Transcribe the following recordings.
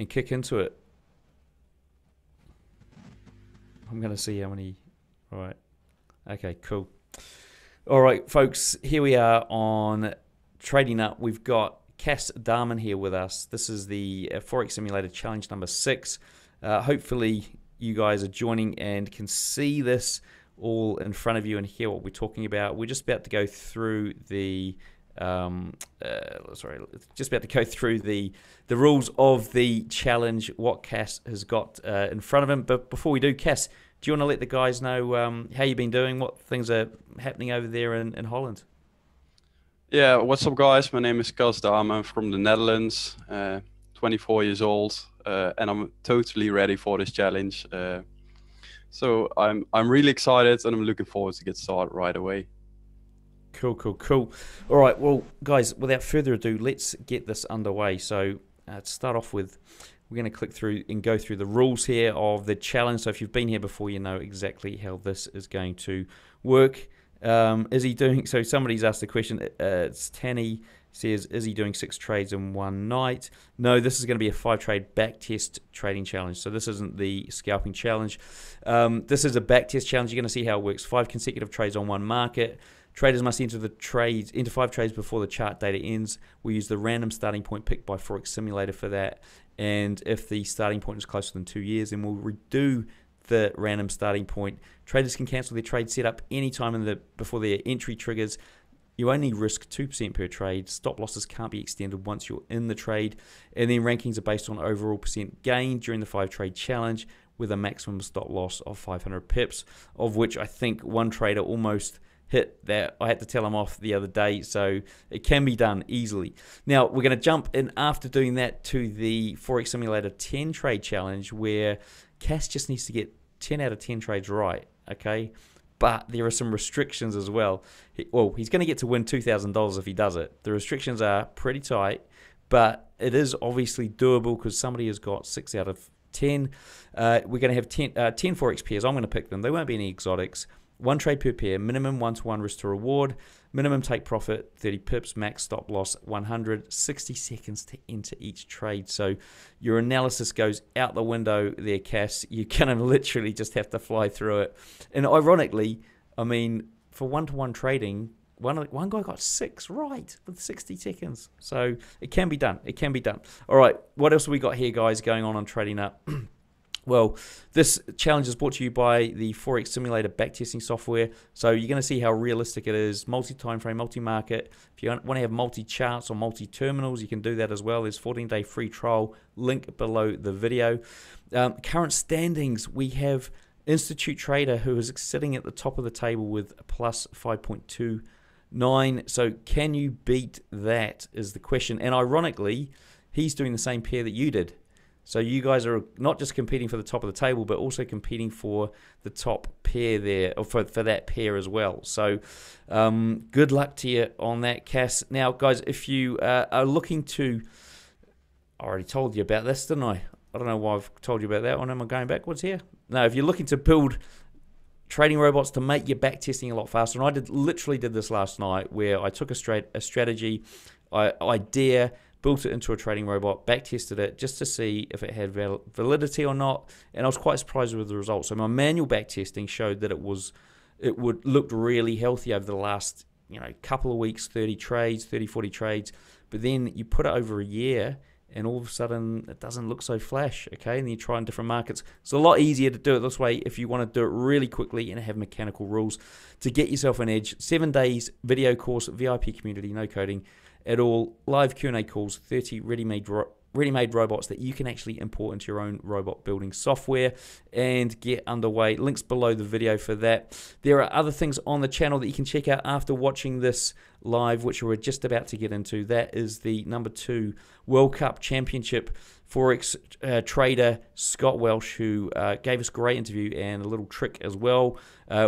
and kick into it. I'm going to see how many... Right. Okay, cool. All right, folks, here we are on Trading Nut. We've got Cas Daamen here with us. This is the Forex Simulator Challenge number 6. Hopefully you guys are joining and can see this all in front of you and hear what we're talking about. We're just about to go through the rules of the challenge, what Cas has got in front of him. But before we do, Cas, do you want to let the guys know how you've been doing, what things are happening over there in Holland? Yeah, what's up, guys? My name is Cas Daamen. I'm from the Netherlands, 24 years old, and I'm totally ready for this challenge. So I'm really excited, and I'm looking forward to get started right away. Cool, cool, cool. All right, well, guys, without further ado, let's get this underway. So to start off with, we're going to click through and go through the rules here of the challenge. So if you've been here before, you know exactly how this is going to work. Is he doing, so somebody's asked the question, it's Tanny says, is he doing 6 trades in one night? No, this is going to be a 5 trade back test trading challenge. So this isn't the scalping challenge. This is a back test challenge. You're going to see how it works. 5 consecutive trades on one market. Traders must enter the trades into 5 trades before the chart data ends. We use the random starting point picked by Forex Simulator for that. And if the starting point is closer than 2 years, then we'll redo the random starting point. Traders can cancel their trade setup any time before their entry triggers. You only risk 2% per trade. Stop losses can't be extended once you're in the trade. And then rankings are based on overall percent gain during the 5 trade challenge with a maximum stop loss of 500 pips, of which I think one trader almost hit that. I had to tell him off the other day, so it can be done easily. Now, we're going to jump in after doing that to the Forex Simulator 10 trade challenge where Cas just needs to get 10 out of 10 trades right, okay? But there are some restrictions as well. He's going to get to win $2,000 if he does it. The restrictions are pretty tight, but it is obviously doable because somebody has got 6 out of 10. We're going to have 10 Forex pairs. I'm going to pick them. There won't be any exotics. 1 trade per pair, minimum 1-to-1 risk to reward, minimum take profit, 30 pips, max stop loss, 100, 60 seconds to enter each trade. So your analysis goes out the window there, Cas. You kind of literally just have to fly through it. And ironically, I mean, for 1-to-1 trading, one guy got 6 right with 60 seconds. So it can be done. It can be done. All right, what else have we got here, guys, going on Trading Up? Well, this challenge is brought to you by the Forex Simulator backtesting software. So you're going to see how realistic it is, multi-time frame, multi-market. If you want to have multi-charts or multi-terminals, you can do that as well. There's a 14-day free trial, link below the video. Current standings, we have Institute Trader, who is sitting at the top of the table with a plus 5.29. So can you beat that is the question. And ironically, he's doing the same pair that you did. So you guys are not just competing for the top of the table, but also competing for the top pair there, or for that pair as well. So good luck to you on that, Cas. Now, guys, if you are looking to... I already told you about this, didn't I? I don't know why I've told you about that one. Am I going backwards here? No, if you're looking to build trading robots to make your backtesting a lot faster, and I literally did this last night where I took a strategy idea, built it into a trading robot, backtested it just to see if it had validity or not, and I was quite surprised with the results. So my manual backtesting showed that it looked really healthy over the last couple of weeks, 30 trades, 30, 40 trades, but then you put it over a year and all of a sudden it doesn't look so flash, okay? And you try in different markets. It's a lot easier to do it this way if you want to do it really quickly and have mechanical rules to get yourself an edge. 7 days, video course, VIP community, no coding at all, live Q&A calls, 30 ready-made robots that you can actually import into your own robot building software and get underway. Links below the video for that. There are other things on the channel that you can check out after watching this live, which we're just about to get into. That is the #2 World Cup Championship Forex trader Scott Welsh, who gave us a great interview and a little trick as well,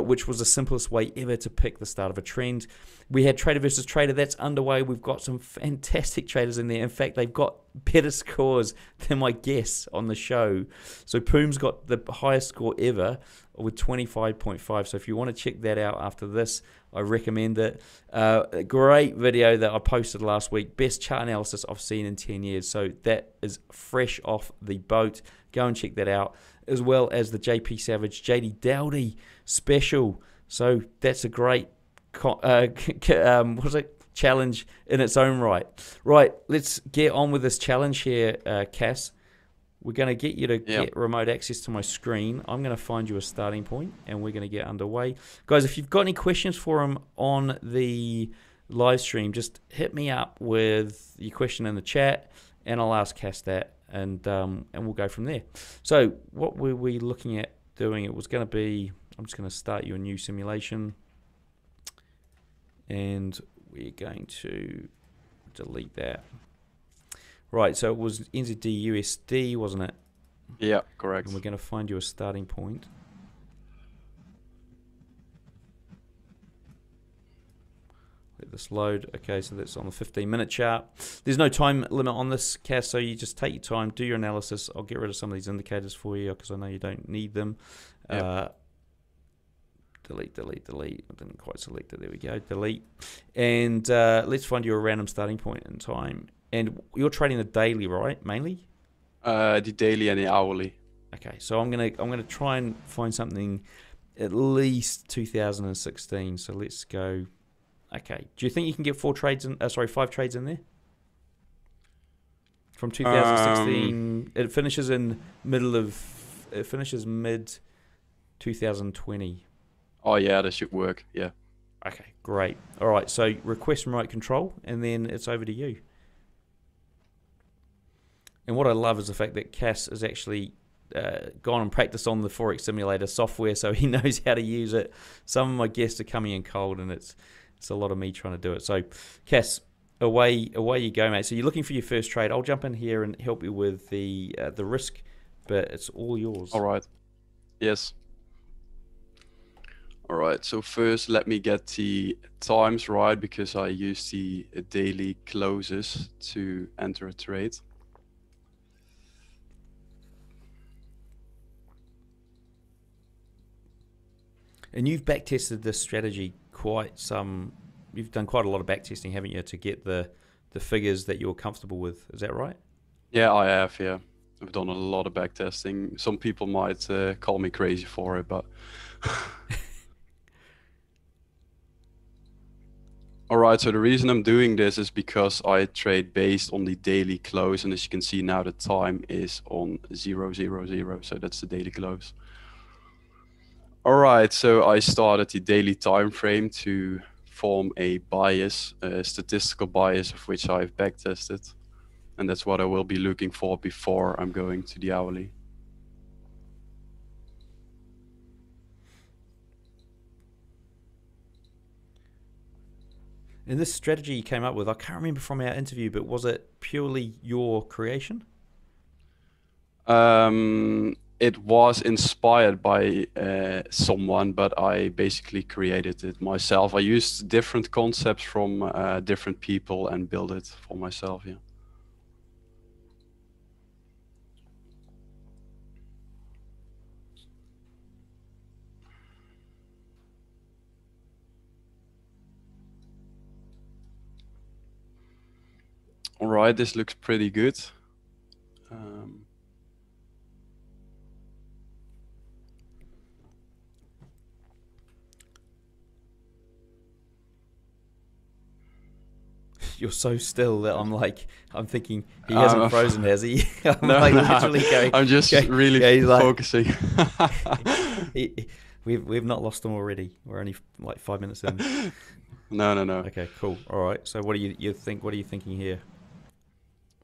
which was the simplest way ever to pick the start of a trend. We had trader versus trader. That's underway. We've got some fantastic traders in there. In fact, they've got better scores than my guess on the show. So Pooms got the highest score ever with 25.5. So if you want to check that out after this, I recommend it. A great video that I posted last week, best chart analysis I've seen in 10 years. So that is fresh off the boat. Go and check that out, as well as the JP Savage, JD Dowdy special. So that's a great challenge in its own right. Right, let's get on with this challenge here, Cass. We're going to get you to get remote access to my screen. I'm going to find you a starting point, and we're going to get underway. Guys, if you've got any questions for him on the live stream, just hit me up with your question in the chat, and I'll ask Cass that, and we'll go from there. So what were we looking at doing? It was going to be, I'm just going to start you a new simulation, and we're going to delete that. Right, so it was NZDUSD, wasn't it? Yeah, correct. And we're going to find you a starting point. Let this load. Okay, so that's on the 15-minute chart. There's no time limit on this, Cass, so you just take your time, do your analysis. I'll get rid of some of these indicators for you because I know you don't need them. Yep. Delete, delete, delete. I didn't quite select it. There we go. Delete. And let's find you a random starting point in time. And you're trading the daily, right? Mainly? The daily and the hourly. Okay, so I'm gonna try and find something at least 2016. So let's go. Okay, do you think you can get five trades in there from 2016? It finishes in mid 2020. Oh yeah, that should work. Yeah. Okay, great. All right, so request remote control, and then it's over to you. And what I love is the fact that Cass has actually gone and practiced on the Forex Simulator software, so he knows how to use it. Some of my guests are coming in cold, and it's a lot of me trying to do it. So, Cass, away you go, mate. So you're looking for your first trade. I'll jump in here and help you with the risk, but it's all yours. All right. Yes. All right. So first, let me get the times right because I use the daily closes to enter a trade. And you've backtested this strategy quite some. You've done quite a lot of backtesting, haven't you, to get the figures that you're comfortable with? Is that right? Yeah, I have. Yeah, I've done a lot of backtesting. Some people might call me crazy for it, but. All right. So the reason I'm doing this is because I trade based on the daily close, and as you can see now, the time is on 0:00. So that's the daily close. All right, so I started the daily time frame to form a bias, a statistical bias of which I've backtested, and that's what I will be looking for before I'm going to the hourly. And this strategy you came up with, I can't remember from our interview, but was it purely your creation? It was inspired by someone, but I basically created it myself. I used different concepts from different people and built it for myself. Yeah. All right, this looks pretty good. You're so still that I'm thinking he hasn't frozen, has he? I'm just really focusing. We've not lost him already. We're only like 5 minutes in. No. Okay, cool. All right. So what do you think? What are you thinking here?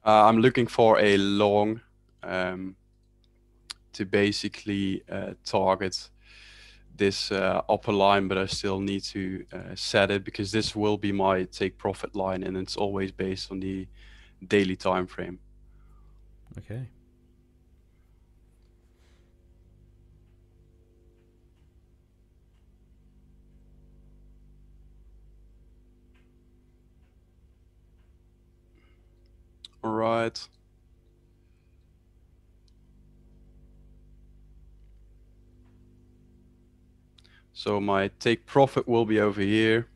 I'm looking for a long to basically target this upper line, but I still need to set it because this will be my take profit line, and it's always based on the daily time frame. Okay. All right. So my take profit will be over here.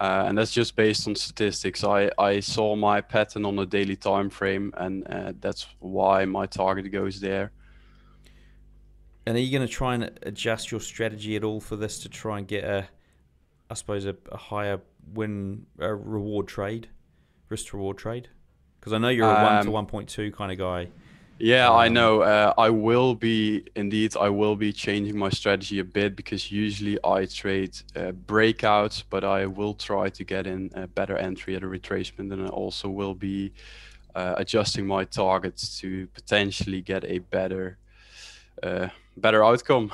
And that's just based on statistics. I saw my pattern on a daily time frame, and that's why my target goes there. And are you going to try and adjust your strategy at all for this to try and get a, I suppose, a higher win, a reward trade, risk to reward trade? Because I know you're a 1 to 1.2 kind of guy. Yeah, I know. I will be, indeed, I will be changing my strategy a bit, because usually I trade breakouts, but I will try to get in a better entry at a retracement, and I also will be adjusting my targets to potentially get a better, better outcome.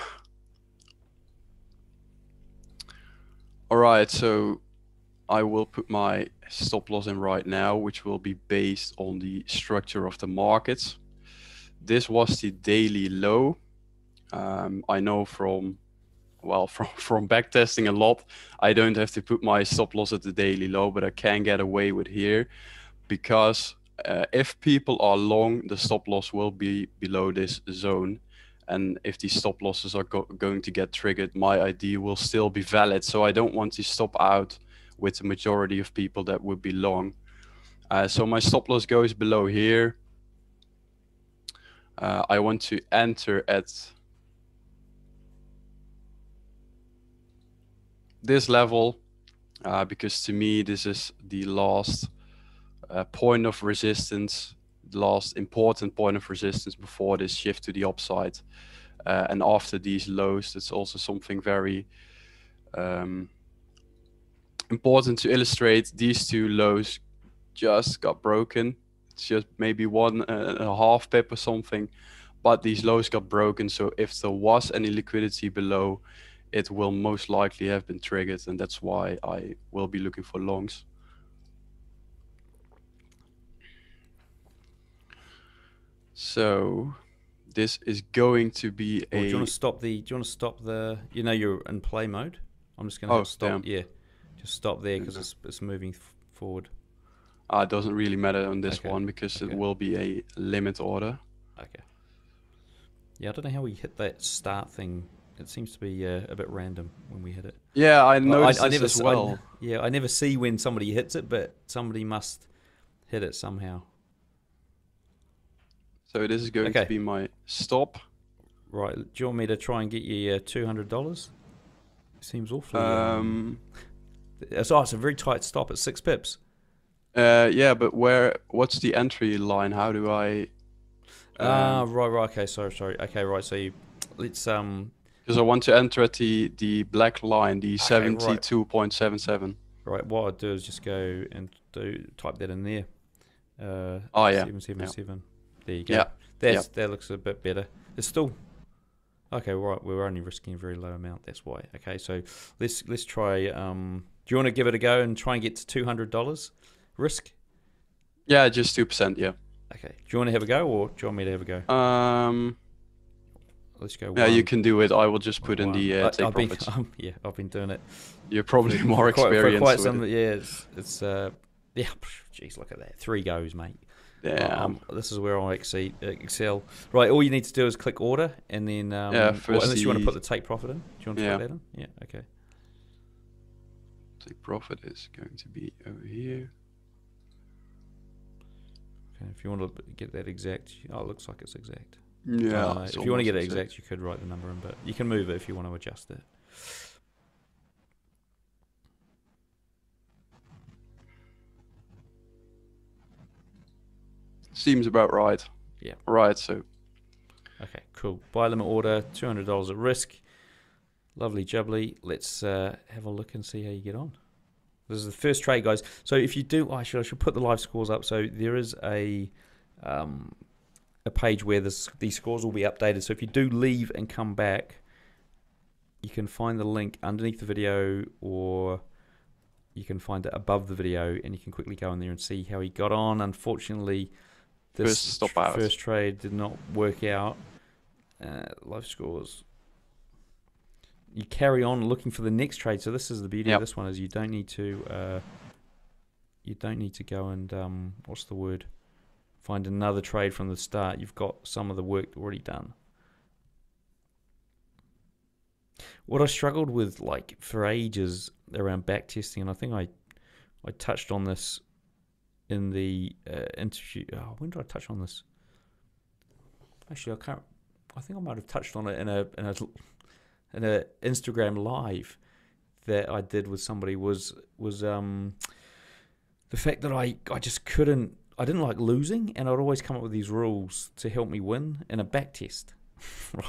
All right, so I will put my stop loss in right now, which will be based on the structure of the markets. This was the daily low. I know from, well, from backtesting a lot, I don't have to put my stop loss at the daily low, but I can get away with here because if people are long, the stop loss will be below this zone. And if these stop losses are going to get triggered, my ID will still be valid. So I don't want to stop out with the majority of people that would be long. So my stop loss goes below here. I want to enter at this level because to me this is the last point of resistance, the last important point of resistance before this shift to the upside. And after these lows, that's also something very important to illustrate. These two lows just got broken. It's just maybe 1.5 pip or something, but these lows got broken. So if there was any liquidity below, it will most likely have been triggered, and that's why I will be looking for longs. So this is going to be a. Oh, do you want to stop the? Do you want to stop the? You know, you're in play mode. I'm just going to stop. Damn. Yeah, just stop there because it's moving forward. It doesn't really matter on this one because it will be a limit order. Okay. Yeah, I don't know how we hit that start thing. It seems to be a bit random when we hit it. Yeah, I noticed this as well. Yeah, I never see when somebody hits it, but somebody must hit it somehow. So this is going to be my stop. Right. Do you want me to try and get you $200? Seems awfully. It's a very tight stop at 6 pips. Yeah, but where? What's the entry line? How do I? Right. Okay, sorry. Okay, right. So you, let's. Because I want to enter at the black line, the 72.77. Right. What I will do is just go and type that in there. 777. Yeah. There you go. Yeah. That looks a bit better. It's still. Okay, right. We're only risking a very low amount. That's why. Okay, so let's try. Do you want to give it a go and try and get to $200? Risk? Yeah, just 2%, yeah. Okay. Do you want to have a go or do you want me to have a go? Let's go. Yeah, you can do it. I will just put in the take profits. Yeah, I've been doing it. You're probably more experienced for quite with some, it. Yeah, yeah, jeez, look at that. 3 goes, mate. Yeah. This is where I excel. Right, all you need to do is click order and then, unless you want to put the take profit in. Do you want to put that in? Yeah, okay. Take profit is going to be over here. If you want to get that exact, it looks like it's exact. Yeah. If you want to get it exact, you could write the number in, but you can move it if you want to adjust it. Seems about right. Yeah. Right. So. Okay. Cool. Buy limit order, $200 at risk. Lovely jubbly. Let's have a look and see how you get on. This is the first trade, guys. So if you do, I should put the live scores up. So there is a page where these scores will be updated. So if you do leave and come back, you can find the link underneath the video, or you can find it above the video, and you can quickly go in there and see how he got on. Unfortunately, this first trade did not work out. Live scores. You carry on looking for the next trade. So this is the beauty of this one, is you don't need to go and find another trade from the start. You've got some of the work already done. What I struggled with like for ages around backtesting, and I think I touched on this in the Institute. Oh, when did I touch on this? Actually, I can't. I think I might have touched on it in a Instagram live that I did with somebody. Was the fact that I just couldn't. I didn't like losing, and I'd always come up with these rules to help me win in a back test,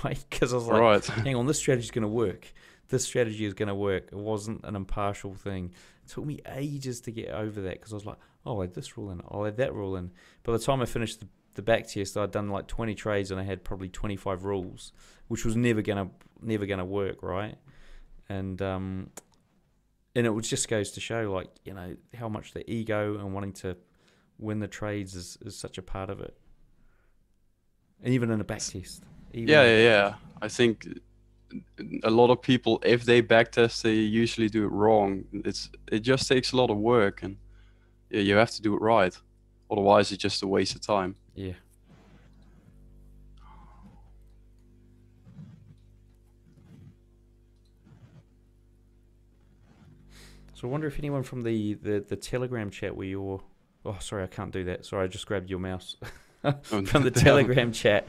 right? Because I was like, right, hang on, this strategy is going to work. This strategy is going to work. It wasn't an impartial thing. It took me ages to get over that because I was like, oh, I'll add this rule in, I'll add that rule in. By the time I finished the back test, I'd done like 20 trades and I had probably 25 rules, which was never gonna work, right? And it just goes to show, like, you know, how much the ego and wanting to win the trades is such a part of it, and even in a backtest. Yeah. I think a lot of people, if they backtest, they usually do it wrong. It just takes a lot of work, and you have to do it right. Otherwise, it's just a waste of time. Yeah. So I wonder if anyone from the Telegram chat where you're. Oh, sorry, I can't do that. Sorry, I just grabbed your mouse. From the Telegram chat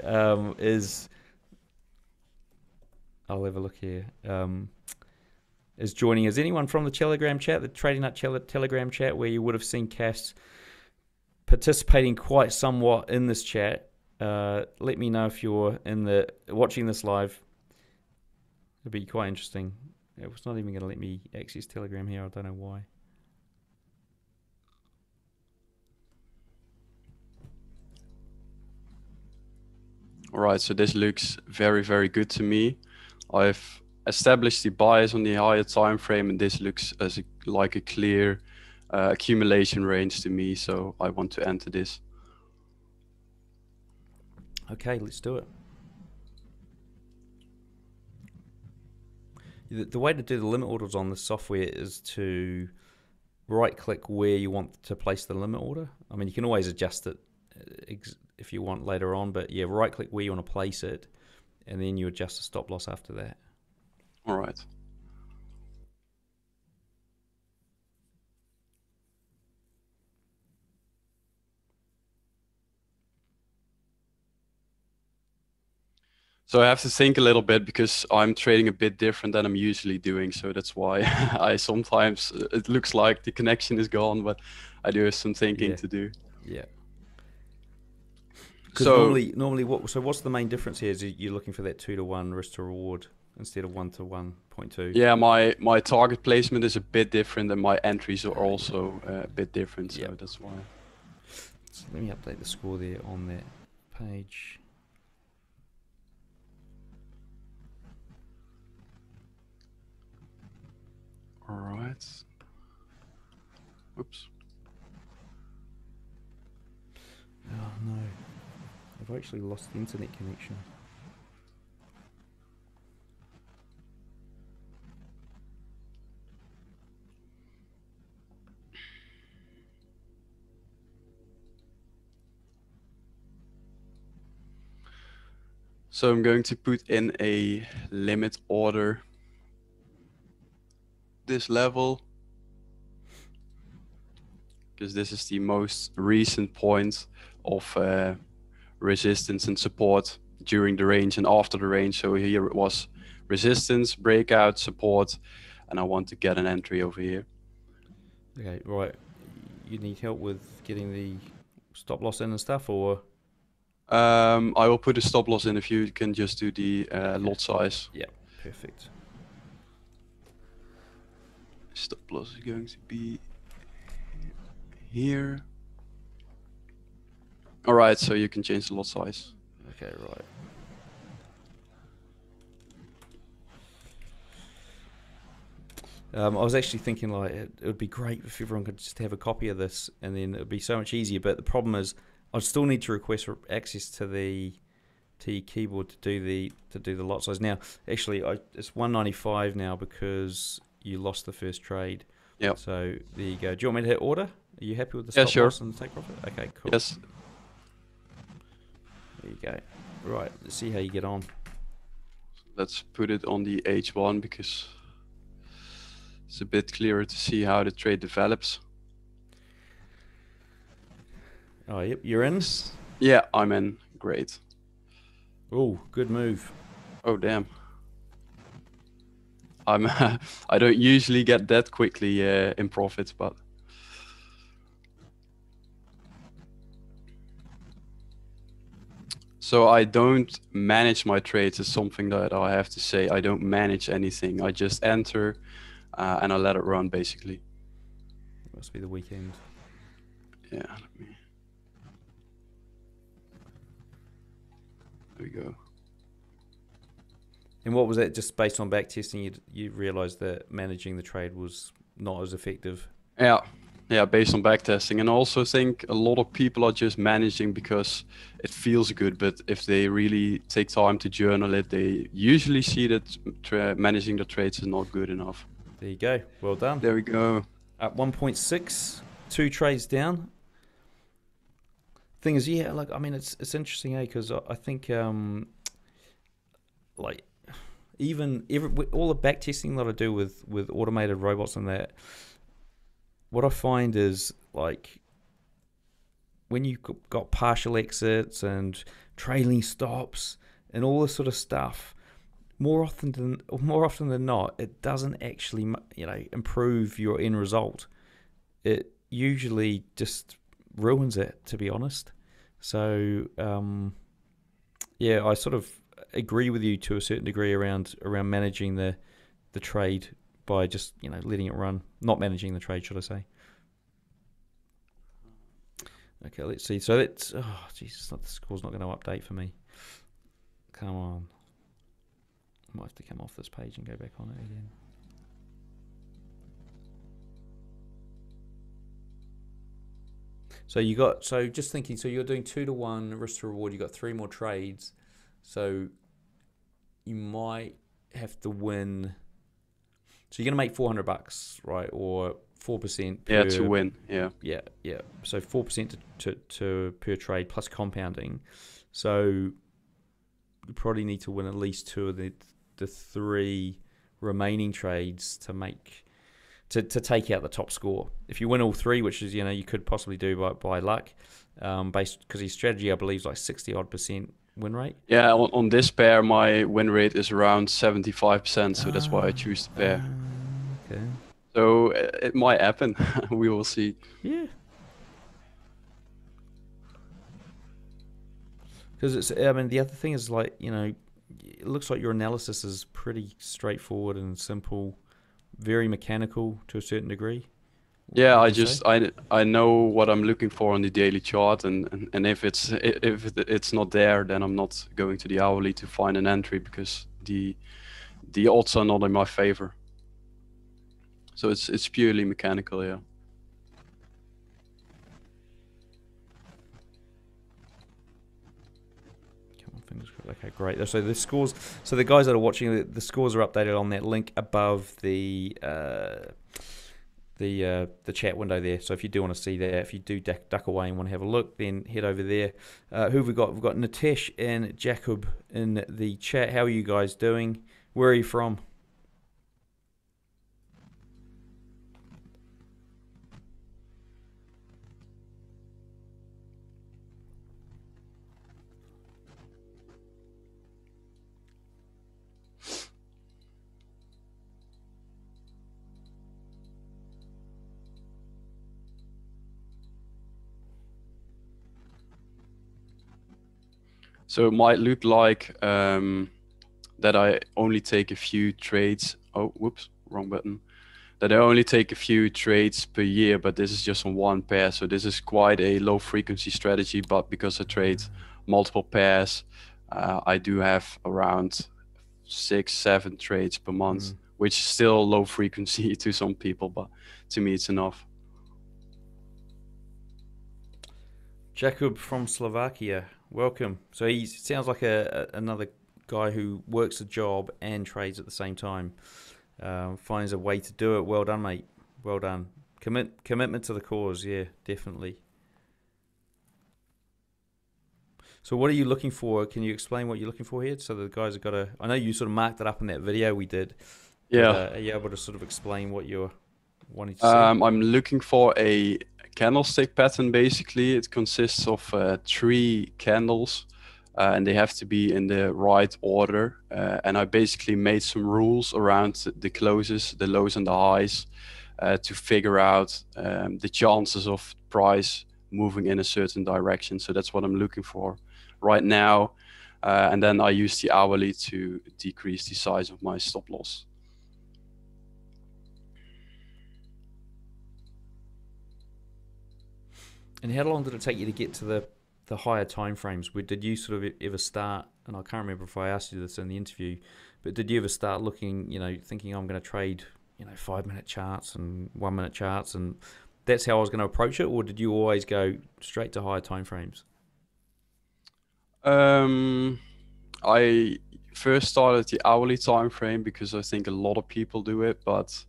is, I'll have a look here, is joining. Is anyone from the Telegram chat, the Trading Nut Telegram chat, where you would have seen Cas participating quite somewhat in this chat? Let me know if you're watching this live. It'll be quite interesting. It was not even going to let me access Telegram here. I don't know why. All right, so this looks very, very good to me. I've established the bias on the higher time frame, and this looks as like a clear accumulation range to me, so I want to enter this. Okay, let's do it. The way to do the limit orders on the software is to right-click where you want to place the limit order. I mean, you can always adjust it if you want later on, but yeah, right click where you want to place it, and then you adjust the stop loss after that. All right. So I have to think a little bit because I'm trading a bit different than I'm usually doing. So that's why I sometimes, it looks like the connection is gone, but I do have some thinking to do. Yeah. So normally so what's the main difference here is you're looking for that 2-to-1 risk to reward instead of 1-to-1.2. Yeah, my target placement is a bit different and my entries are also a bit different, so that's why. So let me update the score there on that page. All right. Oops. Oh no. I've actually lost the internet connection. So I'm going to put in a limit order. This level, because this is the most recent point of resistance and support during the range and after the range. So here it was resistance, breakout, support, and I want to get an entry over here. Okay, right. You need help with getting the stop loss in and stuff, or? I will put a stop loss in if you can just do the lot size. Yeah, perfect. Stop loss is going to be here. All right, so you can change the lot size. Okay, right. I was actually thinking like it would be great if everyone could just have a copy of this, and then it would be so much easier. But the problem is, I'd still need to request access to the T keyboard to do the lot size. Now, actually, it's 195 now because you lost the first trade. Yeah. So there you go. Do you want me to hit order? Are you happy with the stop loss and take profit? Okay, cool. Yes. There you go. Right, let's see how you get on. Let's put it on the H1 because it's a bit clearer to see how the trade develops. Oh, yep, you're in? Yeah, I'm in. Great. Oh, good move. Oh, damn. I'm I don't usually get that quickly in profits, but so I don't manage my trades is something that I have to say. I don't manage anything. I just enter and I let it run basically. It must be the weekend. Yeah. Let me... There we go. And what was that? Just based on back testing, you realized that managing the trade was not as effective. Yeah, yeah, based on back testing, and I also think a lot of people are just managing because it feels good. But if they really take time to journal it, they usually see that managing the trades is not good enough. There you go. Well done. There we go. At 1.6, 2 trades down. Thing is, yeah, like I mean, it's interesting, eh? Because I think like. Even all the back testing that I do with automated robots and that, what I find is like when you've got partial exits and trailing stops and all this sort of stuff, more often than not, it doesn't actually, you know, improve your end result. It usually just ruins it, to be honest. So yeah, I sort of agree with you to a certain degree around managing the trade by just, you know, letting it run, not managing the trade, should I say. Okay, let's see. So it's, oh Jesus, the score's not going to update for me. Come on, I might have to come off this page and go back on it again. So you got, so just thinking, so you're doing 2-to-1 risk to reward. You got 3 more trades. So you might have to win. So you're gonna make $400, right? Or 4%. Yeah, to win. Yeah. Yeah, yeah. So 4% to per trade plus compounding. So you probably need to win at least 2 of the 3 remaining trades to make to take out the top score. If you win all 3, which is, you know, you could possibly do by luck, based because his strategy I believe is like 60-odd% win rate? Yeah, on this pair, my win rate is around 75%, so that's why I choose the pair. Okay. So it might happen. We will see. Yeah. Because it's, I mean, the other thing is like, you know, it looks like your analysis is pretty straightforward and simple, very mechanical to a certain degree. Yeah, I just I know what I'm looking for on the daily chart, and if it's not there, then I'm not going to the hourly to find an entry because the odds are not in my favor. So it's purely mechanical, yeah. Come on, fingers crossed. Okay, great. So the scores, so the guys that are watching, the scores are updated on that link above the chat window there. So if you do want to see that, if you do duck away and want to have a look, then head over there. Who have we got? We've got Nitesh and Jacob in the chat. How are you guys doing? Where are you from? So it might look like that I only take a few trades. Oh, whoops, wrong button. That I only take a few trades per year, but this is just on one pair. So this is quite a low frequency strategy, but because I trade multiple pairs, I do have around 6-7 trades per month, which is still low frequency to some people, but to me it's enough. Jakub from Slovakia. Welcome. So he sounds like another guy who works a job and trades at the same time. Finds a way to do it. Well done, mate. Well done. Commitment to the cause. Yeah, definitely. So what are you looking for? Can you explain what you're looking for here? So the guys have got to, I know you sort of marked it up in that video we did. Yeah. Are you able to sort of explain what you're wanting to see? I'm looking for a candlestick pattern, basically. It consists of 3 candles. And they have to be in the right order. And I basically made some rules around the closes, the lows and the highs, to figure out the chances of price moving in a certain direction. So that's what I'm looking for right now. And then I use the hourly to decrease the size of my stop loss. And how long did it take you to get to the higher time frames? Did you sort of ever start, and I can't remember if I asked you this in the interview, but did you ever start looking, you know, thinking I'm going to trade, you know, 5-minute charts and 1-minute charts, and that's how I was going to approach it? Or did you always go straight to higher time frames? I first started the hourly time frame because I think a lot of people do it, but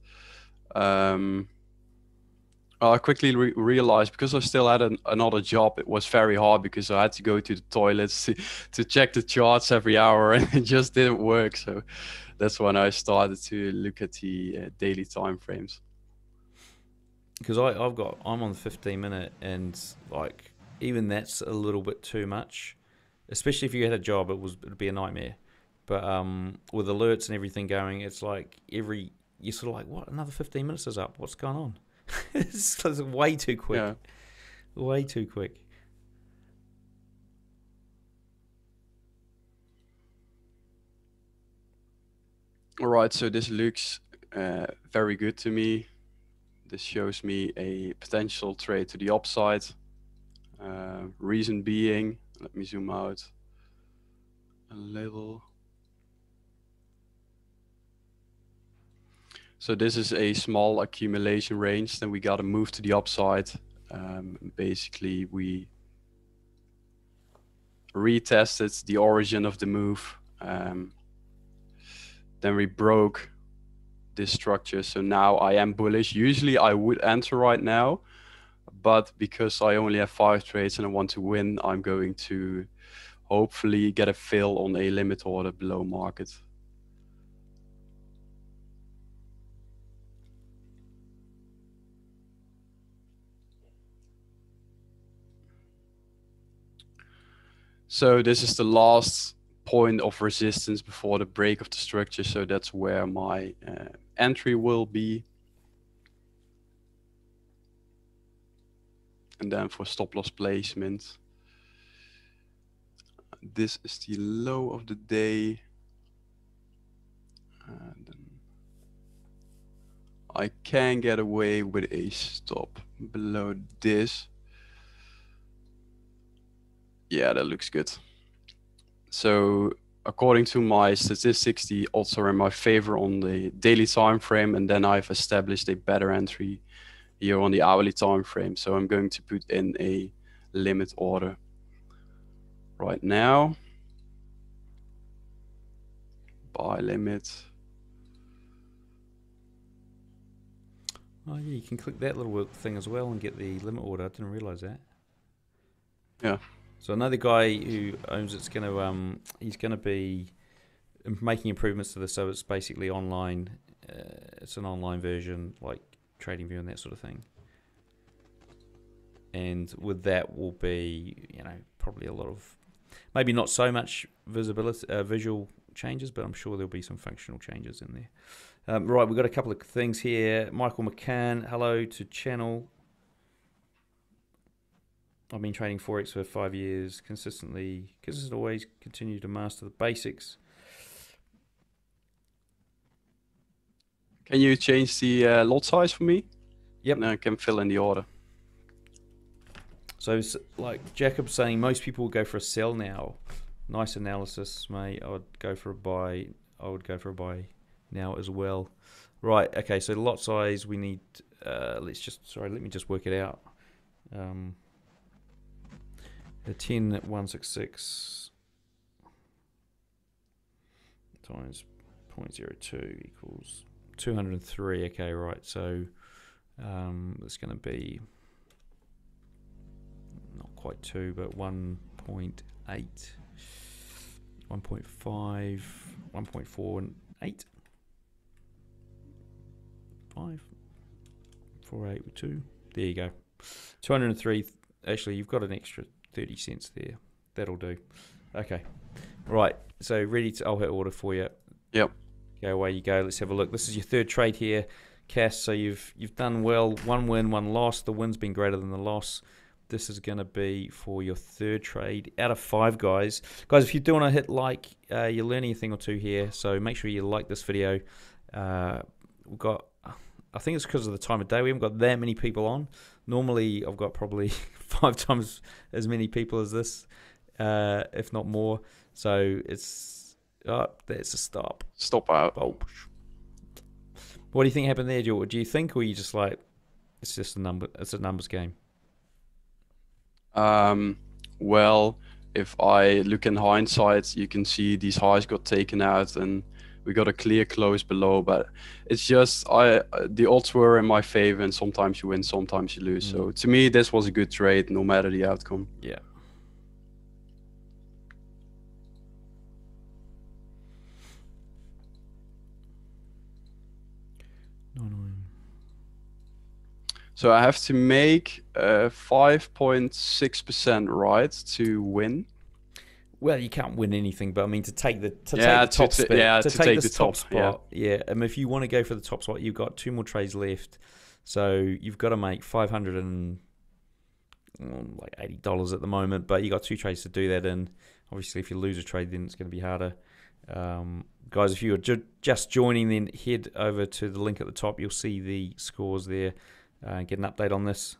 I quickly realized, because I still had another job, it was very hard because I had to go to the toilets to check the charts every hour, and it just didn't work. So that's when I started to look at the daily time frames. Because I'm on the 15-minute, and like even that's a little bit too much, especially if you had a job. It'd be a nightmare. But with alerts and everything going, it's like you're sort of like, what, another 15 minutes is up? What's going on? It's way too quick. Yeah. Way too quick. All right, so this looks very good to me. This shows me a potential trade to the upside. Reason being, let me zoom out a little. So this is a small accumulation range, then we got to move to the upside. Basically, we retested the origin of the move. Then we broke this structure. So now I am bullish. Usually I would enter right now, but because I only have 5 trades and I want to win, I'm going to hopefully get a fill on a limit order below market. So this is the last point of resistance before the break of the structure. So that's where my entry will be. And then for stop loss placement, this is the low of the day. And then I can get away with a stop below this. Yeah, that looks good. So according to my statistics, the odds are in my favor on the daily time frame, and then I've established a better entry here on the hourly time frame. So I'm going to put in a limit order right now. Buy limit. Oh yeah, you can click that little thing as well and get the limit order. I didn't realize that. Yeah. So another guy who owns it's going to he's going to be making improvements to this, so it's basically online. It's an online version, like TradingView and that sort of thing. And with that will be, you know, probably a lot of, maybe not so much visibility, visual changes, but I'm sure there'll be some functional changes in there. Right, we've got a couple of things here. Michael McCann, hello to channel. I've been trading Forex for 5 years consistently, because it's always continue to master the basics. Can you change the lot size for me? Yep. And I can fill in the order. So like Jacob's saying, most people go for a sell now. Nice analysis, mate. I would go for a buy. I would go for a buy now as well. Right. Okay. So the lot size we need, let me just work it out. The 10,166 times 0.02 equals 203. Okay, right. So it's going to be not quite 2, but 1.2 1.8, 1.5, 1.4 and 8, 5, 4, 8 with 2, there you go, 203, actually you've got an extra 30 cents there, that'll do. Okay, right, so ready to, I'll hit order for you. Yep. Okay, away you go, let's have a look. This is your third trade here, Cass, so you've done well, one win, one loss, the win's been greater than the loss. This is going to be for your third trade out of 5, guys. Guys, if you do want to hit like, you're learning a thing or two here, so make sure you like this video. We've got, I think it's because of the time of day, we haven't got that many people on. Normally, I've got probably 5 times as many people as this, if not more. So it's, oh, that's a stop. Stop out. Oh. What do you think happened there, George? Do you think, or are you just like, it's just a number, it's a numbers game? Well, if I look in hindsight, you can see these highs got taken out and we got a clear close below, but it's just the odds were in my favor, and sometimes you win, sometimes you lose. Mm. So to me, this was a good trade, no matter the outcome. Yeah. So I have to make 5.6% right to win. Well, you can't win anything, but I mean to take the top spot. Yeah, and if you want to go for the top spot, you've got 2 more trades left, so you've got to make $580 at the moment. But you got 2 trades to do that, and obviously, if you lose a trade, then it's going to be harder. Guys, if you are just joining, then head over to the link at the top. You'll see the scores there. Get an update on this.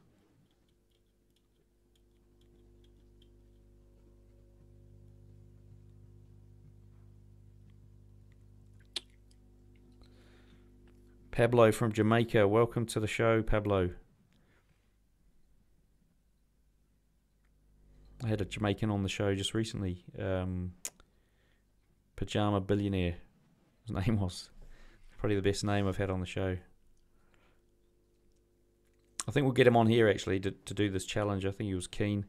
Pablo from Jamaica, welcome to the show, Pablo. I had a Jamaican on the show just recently. Pajama Billionaire, his name was. Probably the best name I've had on the show. I think we'll get him on here actually to do this challenge. I think he was keen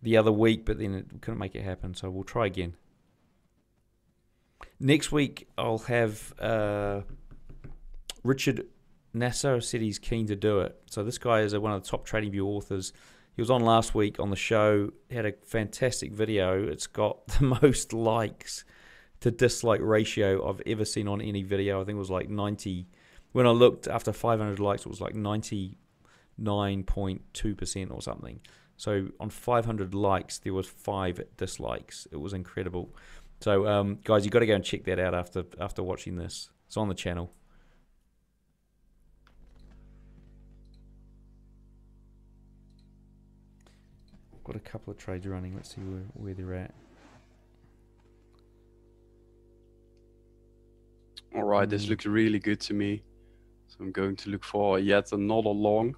the other week, but then it couldn't make it happen. So we'll try again. Next week, I'll have Richard Nassar said he's keen to do it. So this guy is one of the top TradingView authors. He was on last week on the show, had a fantastic video. It's got the most likes to dislike ratio I've ever seen on any video. I think it was like 90. When I looked after 500 likes, it was like 99.2% or something. So on 500 likes, there was 5 dislikes. It was incredible. So guys, you got to go and check that out after watching this. It's on the channel. I've got a couple of trades running. Let's see where they're at. All right, this looks really good to me. So I'm going to look for yet another long.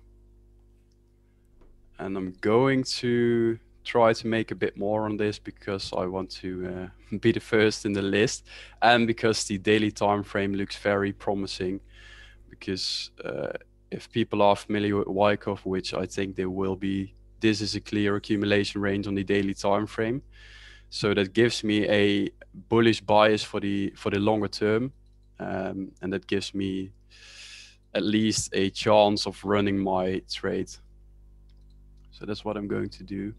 And I'm going to try to make a bit more on this because I want to be the first in the list, and because the daily time frame looks very promising. Because if people are familiar with Wyckoff, which I think they will be, this is a clear accumulation range on the daily time frame. So that gives me a bullish bias for the longer term, and that gives me at least a chance of running my trade. So that's what I'm going to do.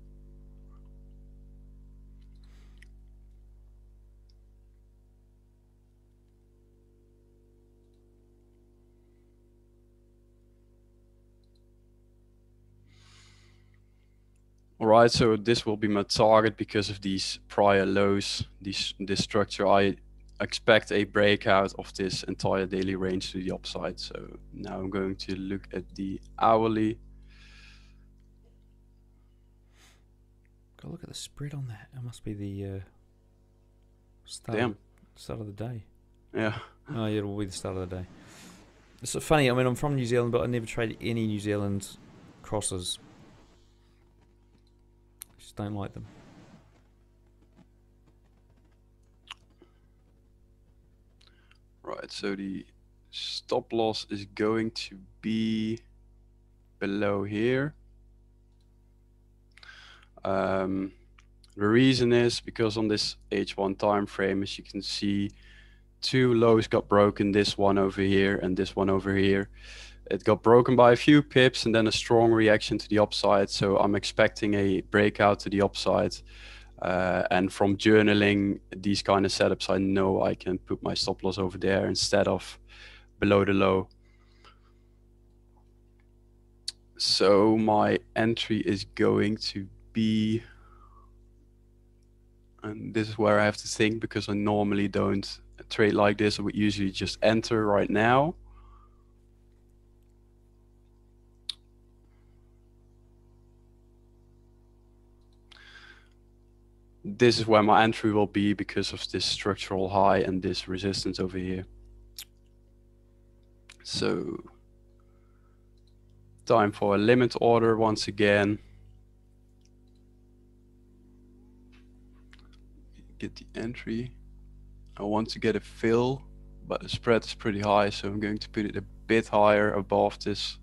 All right, so this will be my target because of these prior lows, this structure. I expect a breakout of this entire daily range to the upside. So now I'm going to look at the hourly. Go look at the spread on that. It must be the start of the day. Yeah. Oh, yeah, it will be the start of the day. It's so funny. I mean, I'm from New Zealand, but I never trade any New Zealand crosses. I just don't like them. Right. So the stop loss is going to be below here. The reason is because on this H1 time frame, as you can see, two lows got broken, this one over here and this one over here. It got broken by a few pips and then a strong reaction to the upside. So I'm expecting a breakout to the upside. And from journaling, these kind of setups, I know I can put my stop loss over there instead of below the low. So my entry is going to be, and this is where I have to think because I normally don't trade like this. I would usually just enter right now. This is where my entry will be because of this structural high and this resistance over here. So time for a limit order once again. Get the entry. I want to get a fill, but the spread is pretty high, so I'm going to put it a bit higher above this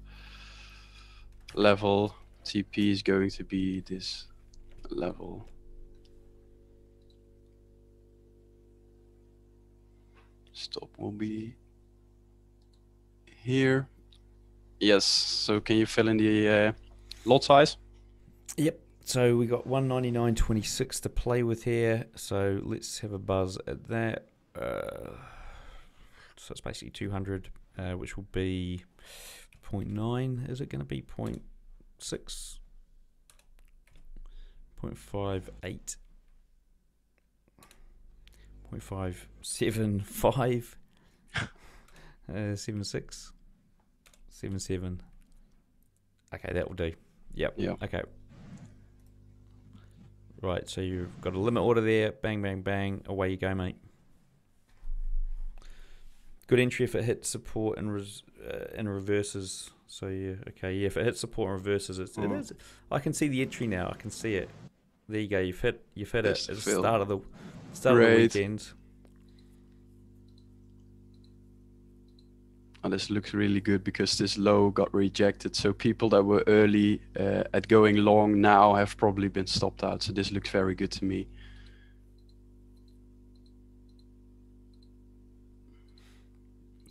level. TP is going to be this level. Stop will be here. Yes, so can you fill in the lot size? Yep, so we got 199.26 to play with here, so let's have a buzz at that. So it's basically 200, which will be 0.9. Is it going to be 0.6? 0.58. 0.575, 76, 77. Okay, that will do. Yep. Yep. Okay. Right. So you've got a limit order there. Bang, bang, bang. Away you go, mate. Good entry if it hits support and reverses. So yeah. Okay. Yeah. If it hits support and reverses, it's, it is. I can see the entry now. I can see it. There you go. You've hit That's it. It's the start of the. Start of the weekend. Oh, this looks really good because this low got rejected. So people that were early at going long now have probably been stopped out. So this looks very good to me.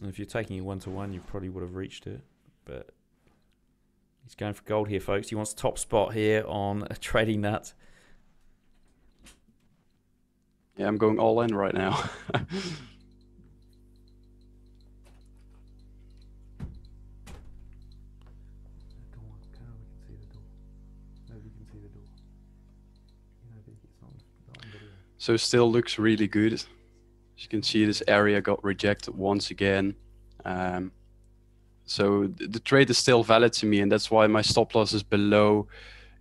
And if you're taking it 1-to-1, you probably would have reached it. But he's going for gold here, folks. He wants top spot here on a Trading Nut. Yeah, I'm going all in right now. So still looks really good. As you can see, this area got rejected once again. So the trade is still valid to me, and that's why my stop loss is below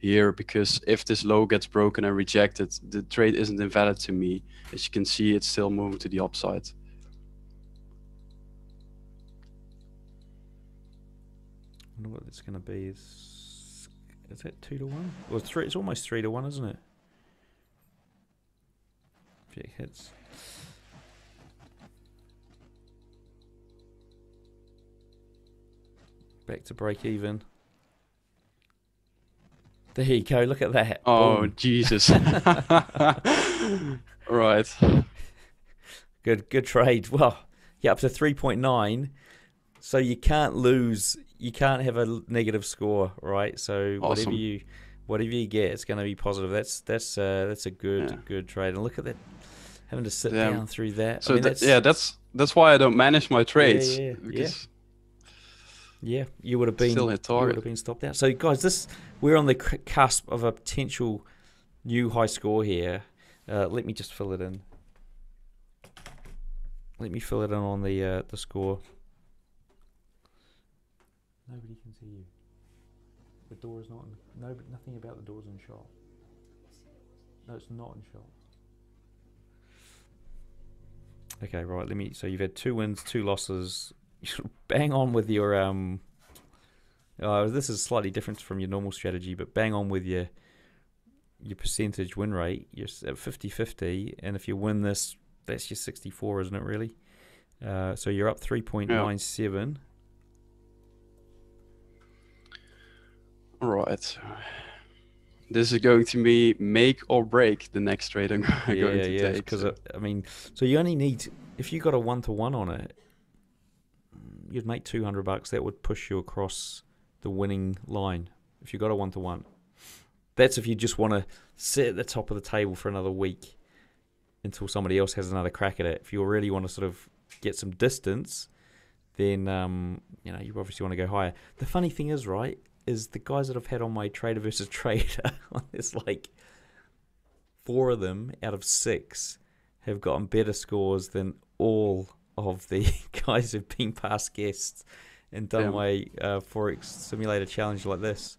here, because if this low gets broken and rejected, the trade isn't invalid to me. As you can see, it's still moving to the upside. I wonder what it's going to be. Is that 2-to-1? Well, three. It's almost 3-to-1, isn't it? If it hits. Back to break even. There you go, look at that. Oh, boom. Jesus. Right. Good trade. Well, yeah, up to 3.9. So you can't lose, you can't have a negative score, right? So awesome. whatever you get, it's going to be positive. That's a good good trade. And look at that, having to sit down through that. So I mean, that's why I don't manage my trades. Yeah, you would have been still at target. You would have been stopped out. So guys, we're on the cusp of a potential new high score here. Let me just fill it in. Let me fill it in on the score. Nobody can see you. The door is not. No, nothing about the door's in shot. No, it's not in shot. Okay, right. Let me. So you've had 2 wins, 2 losses. Bang on with your this is slightly different from your normal strategy, but bang on with your percentage win rate. You're at 50-50, and if you win this, that's your 64, isn't it, really? So you're up 3.97. Right. This is going to be make or break the next trade I'm going to take. Yeah, because I mean, so you only need, if you got a 1-to-1 on it, you'd make 200 bucks. That would push you across the winning line if you got a 1-to-1. That's if you just want to sit at the top of the table for another week until somebody else has another crack at it. If you really want to sort of get some distance, then you know, you obviously want to go higher. The funny thing is, right, is the guys that I've had on my Trader versus Trader, there's like 4 of them out of 6 have gotten better scores than all of the guys who've been past guests and done my Forex Simulator challenge like this.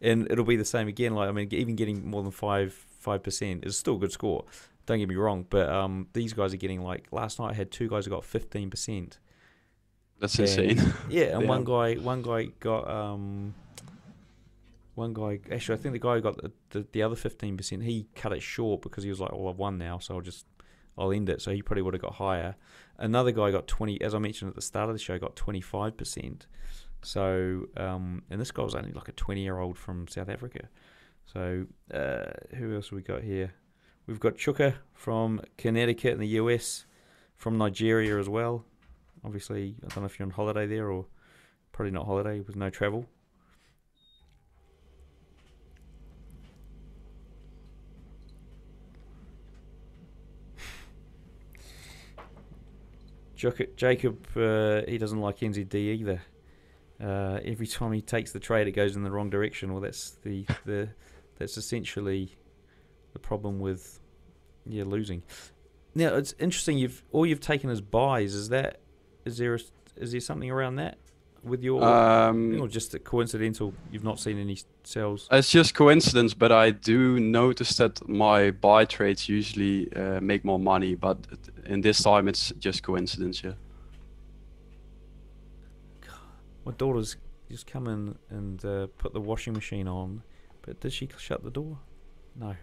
And it'll be the same again. Like, I mean, even getting more than 5% is still a good score. Don't get me wrong, but these guys are getting, like, last night I had 2 guys who got 15%. That's insane. Yeah, and one guy got one guy, actually I think the guy who got the other 15%, he cut it short because he was like, well, I've won now, so I'll end it. So he probably would have got higher. Another guy got 20, as I mentioned at the start of the show, got 25%. So and this guy was only like a 20-year-old from South Africa. So who else have we got here? We've got Chuka from Connecticut in the US, from Nigeria as well. Obviously, I don't know if you're on holiday there, or probably not holiday with no travel. Jacob, he doesn't like NZD either. Every time he takes the trade, it goes in the wrong direction. Well, that's that's essentially the problem with losing. Now it's interesting. All you've taken as buys. Is there something around that with your, or just a coincidental? You've not seen any sells. It's just coincidence, but I do notice that my buy trades usually make more money. But in this time, it's just coincidence. Yeah. My daughter's just come in and put the washing machine on, but did she shut the door? No.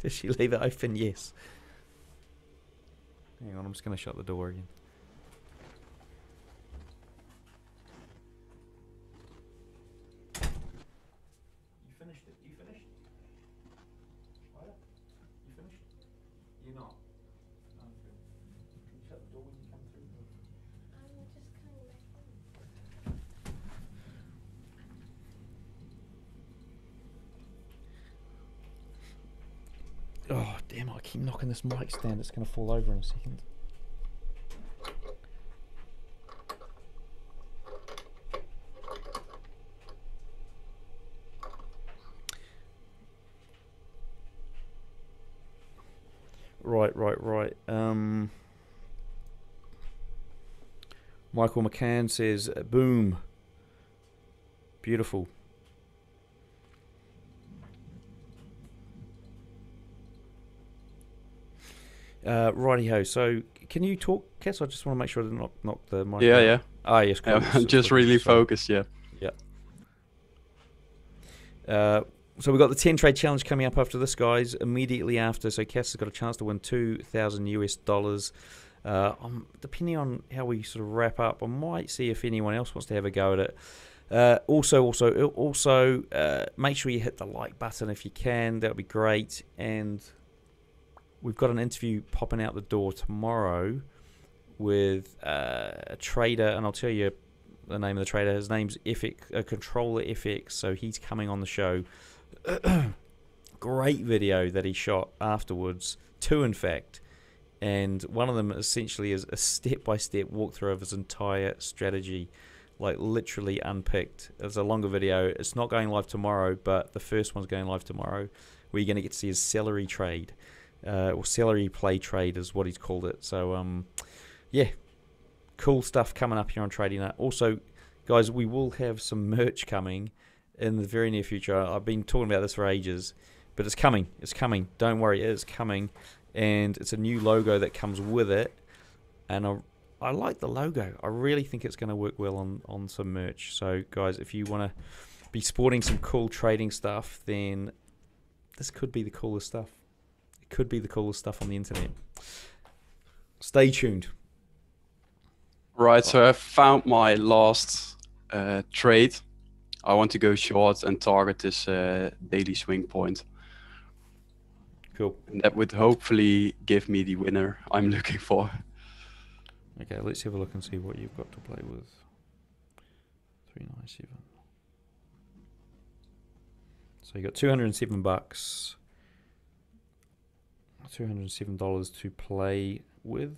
Did she leave it open? Yes. Hang on, I'm just going to shut the door again. You finished it? You finished? What? You finished? You're not. No, can you shut the door when you come through? I'm just coming back home. Oh, damn, I keep knocking this mic stand. It's going to fall over in a second. Right. Michael McCann says, boom. Beautiful. Righty-ho, so can you talk, Cas? I just want to make sure I didn't knock the mic. Yeah. Oh, yes, cool. I'm just really focused, yeah. So we've got the 10 trade challenge coming up after this, guys, immediately after. So Cas has got a chance to win $2,000 US. Depending on how we sort of wrap up, I might see if anyone else wants to have a go at it. Also, make sure you hit the like button if you can. That would be great. And we've got an interview popping out the door tomorrow with a trader, and I'll tell you the name of the trader. His name's Controller FX, so he's coming on the show. Great video that he shot afterwards, 2 in fact, and one of them essentially is a step-by-step walkthrough of his entire strategy, like literally unpicked. It's a longer video. It's not going live tomorrow, but the first one's going live tomorrow, where you're going to get to see his celery trade. Or celery play trade is what he's called it. So yeah, cool stuff coming up here on Trading Nut. Also, guys, we will have some merch coming in the very near future. I've been talking about this for ages, but it's coming, don't worry, it's coming. And it's a new logo that comes with it, and I like the logo. I really think it's going to work well on some merch. So guys, if you want to be sporting some cool trading stuff, then this could be the coolest stuff. Could be the coolest stuff on the internet. Stay tuned. Right, so I found my last trade. I want to go short and target this daily swing point. Cool. And that would hopefully give me the winner I'm looking for. Okay, let's have a look and see what you've got to play with. 397. So you got $207, $207 to play with.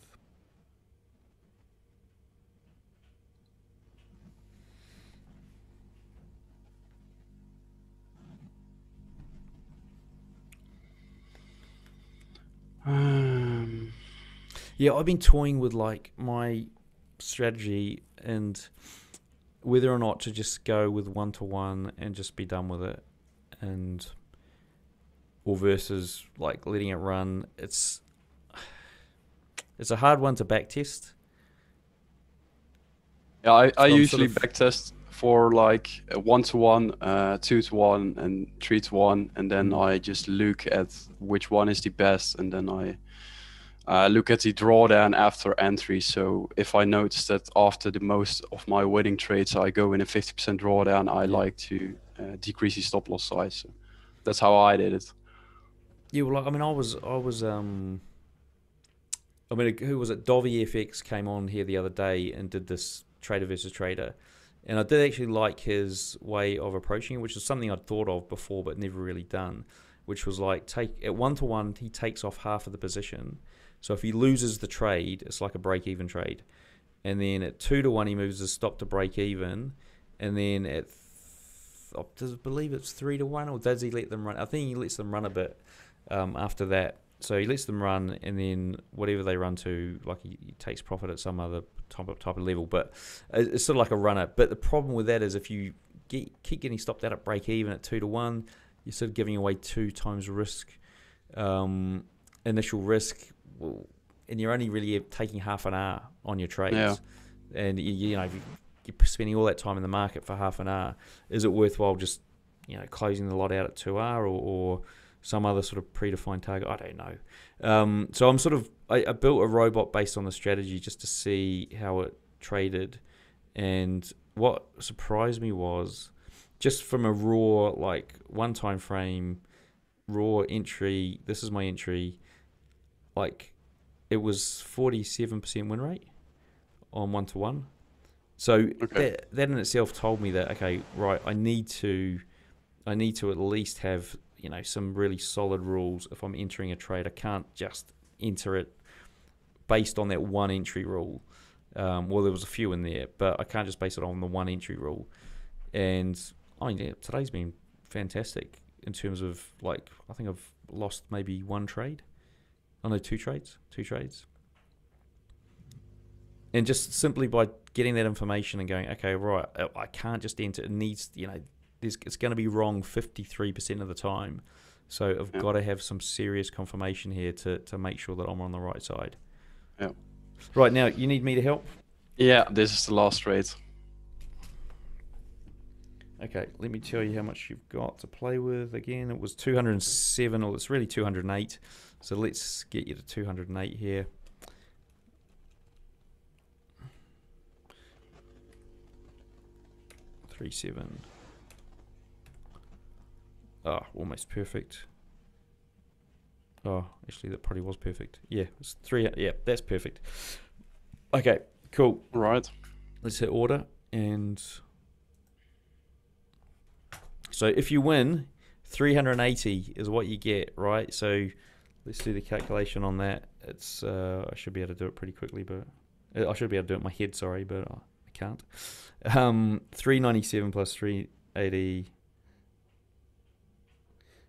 Yeah, I've been toying with like my strategy and whether or not to just go with one-to-one and just be done with it, and or versus like letting it run. It's a hard one to backtest. Yeah, I usually backtest for like a 1-to-1, 2-to-1, and 3-to-1, and then I just look at which one is the best, and then I look at the drawdown after entry. So if I notice that after the most of my winning trades I go in a 50% drawdown, I like to decrease the stop loss size. So that's how I did it. Yeah, well, I mean, I mean, who was it? DovyFX came on here the other day and did this trader versus trader. And I did actually like his way of approaching it, which is something I'd thought of before but never really done, which was like take at 1-to-1, he takes off half of the position. So if he loses the trade, it's like a break-even trade. And then at 2-to-1, he moves his stop to break-even. And then at, I believe it's 3-to-1, or does he let them run? I think he lets them run a bit after that. So he lets them run, and then whatever they run to, like he takes profit at some other type of level. But it's sort of like a runner. But the problem with that is if you keep getting stopped out at break-even at 2-to-1, you're sort of giving away 2 times risk, initial risk, and you're only really taking half an hour on your trades. Yeah. And you know, if you're spending all that time in the market for half an hour, is it worthwhile just, you know, closing the lot out at 2R or some other sort of predefined target? I don't know. So I'm sort of, I built a robot based on the strategy just to see how it traded. And what surprised me was just from a raw, like one time frame, raw entry, this is my entry, like it was 47% win rate on 1-to-1. So okay, that in itself told me that, okay, right, I need to at least have, you know, some really solid rules. If I'm entering a trade, I can't just enter it based on that one entry rule. Well, there was a few in there, but I can't just base it on the one entry rule. And I mean, yeah, today's been fantastic in terms of like, I think I've lost maybe one trade. I know two trades. And just simply by getting that information and going, okay, right, I can't just enter. It needs, you know, it's going to be wrong 53% of the time. So I've got to have some serious confirmation here to make sure that I'm on the right side. Yeah. Right, now you need me to help? Yeah, this is the last trade. Okay, let me tell you how much you've got to play with. Again, it was 207, or it's really 208. So let's get you to 208 here. $37. Oh, almost perfect. Oh, actually, that probably was perfect. Yeah, it's 3. Yeah, that's perfect. Okay, cool. All right. Let's hit order. And so if you win, 380 is what you get, right? So let's do the calculation on that. It's I should be able to do it pretty quickly, but I should be able to do it in my head, sorry, but I can't. 397 plus 380,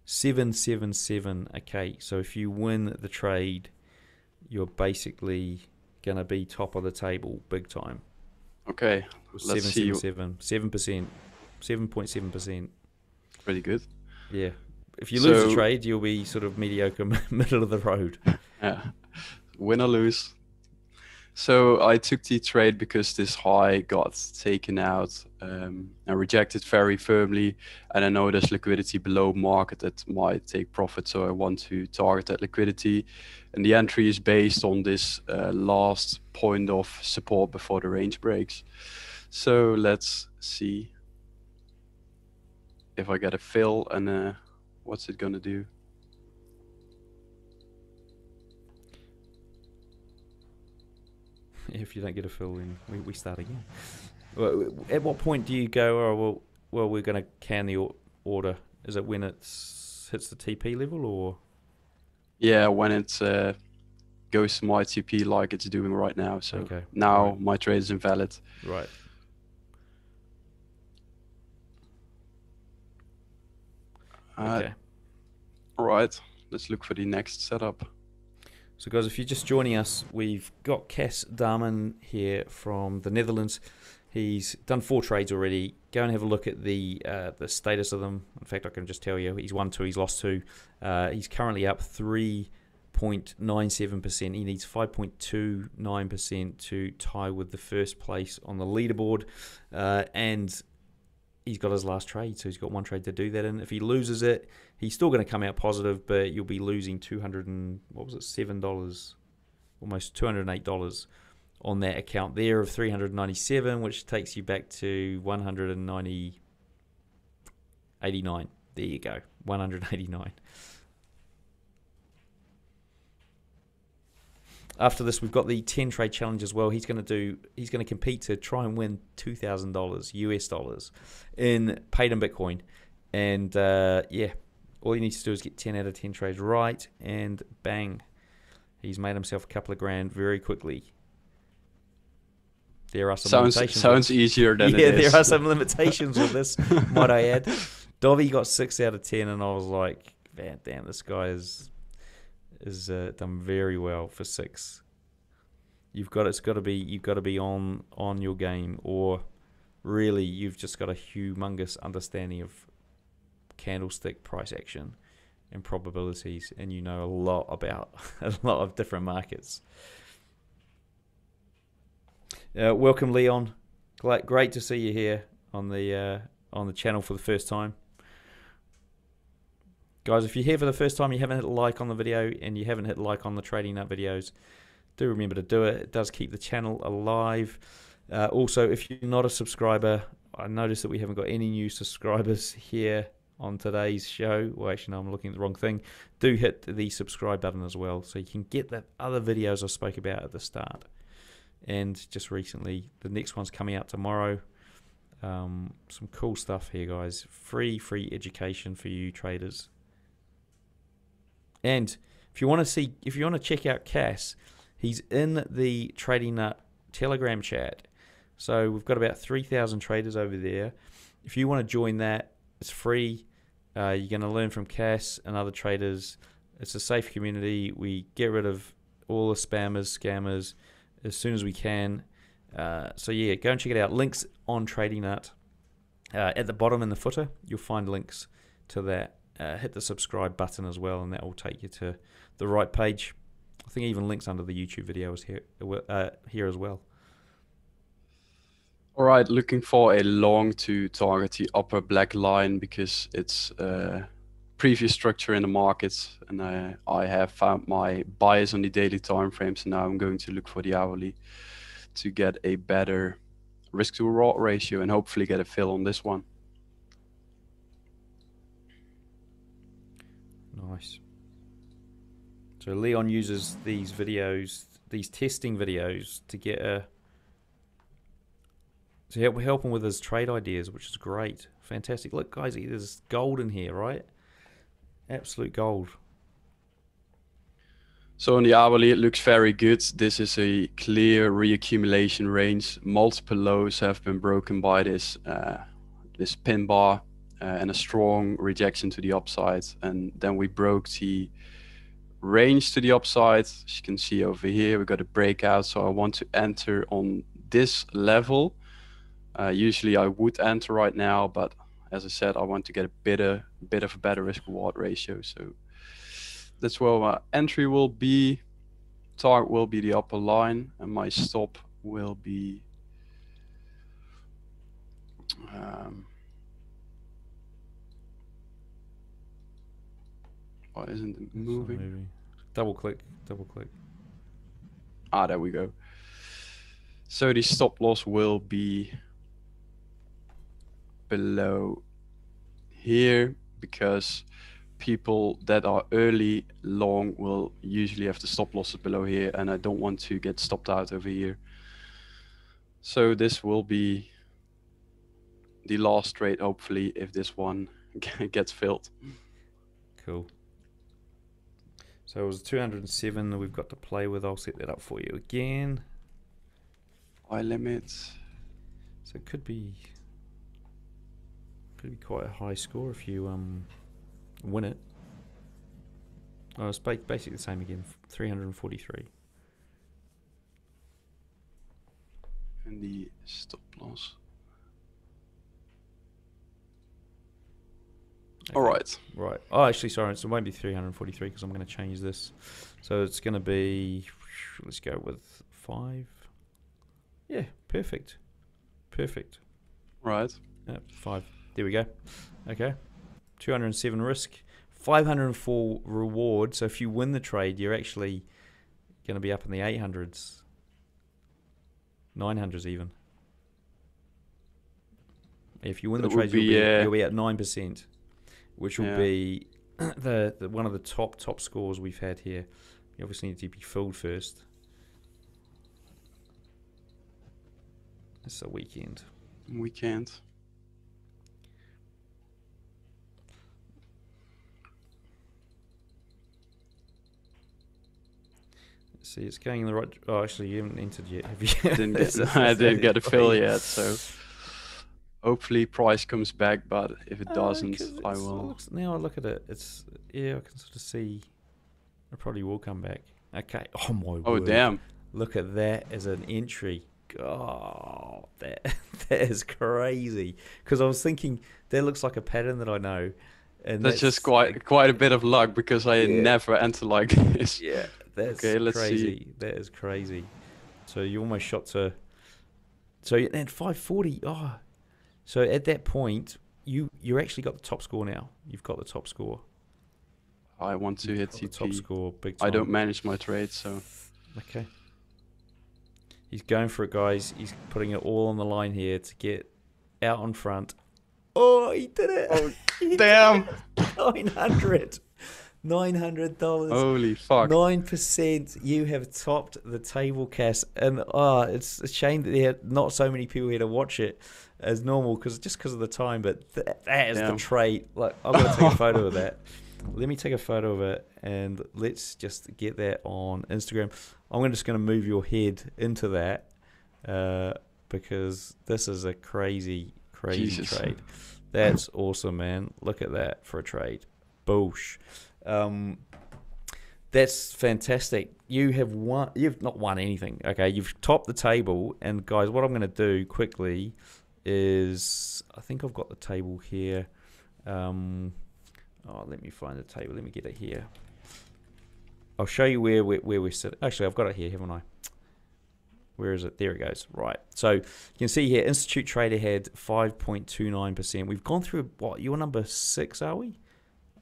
777. Okay, so if you win the trade, you're basically gonna be top of the table big time. Okay, let's see. 7.7%. Pretty good. Yeah. If you lose the trade, you'll be sort of mediocre, middle of the road. Yeah. Win or lose. So I took the trade because this high got taken out and rejected very firmly. And I know there's liquidity below market that might take profit. So I want to target that liquidity. And the entry is based on this last point of support before the range breaks. So let's see. if I get a fill and what's it gonna do? If you don't get a fill, then we start again. At what point do you go, oh, well, we're going to can the order? Is it when it hits the TP level, or? Yeah, when it goes to my TP like it's doing right now. So okay. Now right. My trade is invalid. Right. Okay. Right. Let's look for the next setup. So guys, if you're just joining us, we've got Cas Daamen here from the Netherlands. He's done 4 trades already. Go and have a look at the status of them. In fact, I can just tell you, he's won 2, he's lost 2. He's currently up 3.97%. He needs 5.29% to tie with the first place on the leaderboard. And he's got his last trade, so he's got 1 trade to do that in. If he loses it, he's still going to come out positive, but you'll be losing $7, almost $208 on that account there of 397, which takes you back to 189. There you go, 189. After this, we've got the 10 trade challenge as well. He's going to compete to try and win $2,000 US dollars in paid in Bitcoin. And yeah, all he needs to do is get 10 out of 10 trades right, and bang, he's made himself a couple of grand very quickly. There are some limitations. Sounds easier than it is. Yeah, there are some limitations with this, might I add. Dovey got 6 out of 10, and I was like, man, damn, this guy is done very well for 6. You've got to be on your game, or really you've just got a humongous understanding of candlestick price action and probabilities, and you know a lot about a lot of different markets. Welcome, Leon. Great to see you here on the channel for the first time. Guys, if you're here for the first time, you haven't hit like on the video, and you haven't hit like on the Trading Nut videos, do remember to do it. It does keep the channel alive. Also, if you're not a subscriber, I noticed that we haven't got any new subscribers here on today's show. Well, actually, no, I'm looking at the wrong thing. Do hit the subscribe button as well, so you can get the other videos I spoke about at the start. And just recently, the next one's coming out tomorrow. Some cool stuff here, guys. Free education for you traders. And if you want to check out Cas, he's in the Trading Nut Telegram chat. So we've got about 3,000 traders over there. If you want to join that, it's free. You're going to learn from Cas and other traders. It's a safe community. We get rid of all the spammers, scammers as soon as we can. So yeah, go and check it out. Links on Trading Nut. At the bottom in the footer, you'll find links to that. Hit the subscribe button as well, and that will take you to the right page. I think even links under the YouTube video is here as well. All right, looking for a long to target the upper black line because it's previous structure in the markets, and I have found my bias on the daily time frames. So now I'm going to look for the hourly to get a better risk to reward ratio and hopefully get a fill on this one. Nice. So Leon uses these videos, these testing videos, to get to help him with his trade ideas, which is great, fantastic. Look, guys, there's gold in here, right? Absolute gold. So on the hourly, it looks very good. This is a clear reaccumulation range. Multiple lows have been broken by this this pin bar. And a strong rejection to the upside, and then we broke the range to the upside. As you can see over here, we got a breakout, so I want to enter on this level. Usually I would enter right now, but as I said, I want to get a bit of a better risk reward ratio, so that's where my entry will be. Target will be the upper line, and my stop will be isn't it moving? Double click. Ah, there we go. So the stop loss will be below here because people that are early long will usually have the stop losses below here, and I don't want to get stopped out over here. So this will be the last trade, hopefully, if this one gets filled. Cool. So it was 207 that we've got to play with. I'll set that up for you again. Buy limits. So it could be quite a high score if you win it. Oh, it's basically the same again, 343. And the stop loss. Okay. All right. Right. Oh, actually, sorry, it won't be 343 because I'm going to change this. So it's going to be, let's go with 5. Yeah, perfect. Perfect. Right. Yep, 5. There we go. Okay. 207 risk, 504 reward. So if you win the trade, you're actually going to be up in the 800s, 900s even. If you win the trade, you'll be at 9%, which will be the one of the top scores we've had here. You obviously need to be filled first. It's a weekend. Weekend. See, it's going in the right. Oh, actually, you haven't entered yet, have you? I didn't get a fill yet, so hopefully price comes back. But if it doesn't, I will. Now I look at it, it's I can sort of see. It probably will come back. Okay. Oh my word. Oh damn! Look at that as an entry. God, that is crazy. Because I was thinking that looks like a pattern that I know, and that's just quite a bit of luck because I never enter like this. Yeah. That's okay, let's see. That is crazy. So you almost shot to. So at 540. Oh, so at that point, you actually got the top score now. You've got the top score. I want to hit TP. Top score, big time. I don't manage my trade, so. Okay. He's going for it, guys. He's putting it all on the line here to get out in front. Oh, he did it! Oh, damn! 900. $900. Holy fuck. 9%. You have topped the table, Cas. And it's a shame that there are not so many people here to watch it as normal, just because of the time. But that is the trait. Like, I'm going to take a photo of that. Let me take a photo of it, and let's just get that on Instagram. I'm just going to move your head into that because this is a crazy, crazy trade. That's awesome, man. Look at that for a trade. Boosh. That's fantastic. You have won. You've not won anything. Okay, you've topped the table. And guys, what I'm going to do quickly is I think I've got the table here. Oh, let me find the table. Let me get it here. I'll show you where we're sitting. Actually, I've got it here, haven't I? Where is it? There it goes. Right. So you can see here, Institute Trader had 5.29%. We've gone through what? You're number 6, are we?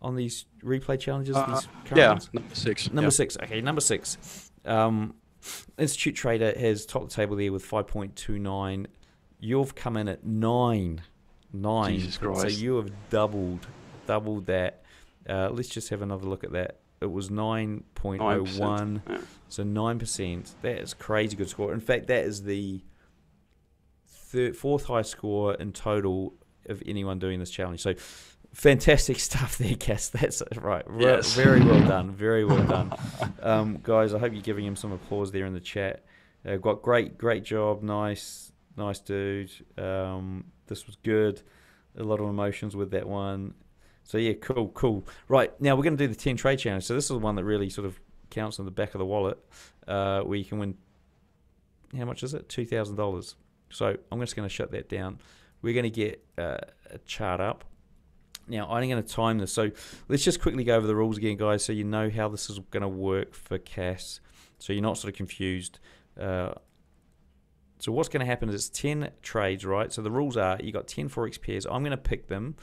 On these replay challenges, these current ones? Number 6. Number 6. Okay, number 6. Institute Trader has topped the table there with 5.29. You've come in at 9. Jesus Christ. So you have doubled that. Let's just have another look at that. It was 9.01. Yeah. So 9%. That is crazy good score. In fact, that is the 4th highest score in total of anyone doing this challenge. So. Fantastic stuff there, Cas. That's right. Yes. Very well done. Very well done. Guys, I hope you're giving him some applause there in the chat. Got great job. Nice dude. This was good. A lot of emotions with that one. So, yeah, cool. Right, now we're going to do the 10 trade challenge. So this is the one that really sort of counts on the back of the wallet where you can win, how much is it? $2,000. So I'm just going to shut that down. We're going to get a chart up. Now, I'm going to time this, so let's just quickly go over the rules again, guys, so you know how this is going to work for Cas, so you're not sort of confused. So what's going to happen is it's 10 trades, right? So the rules are you got 10 Forex pairs. I'm going to pick them.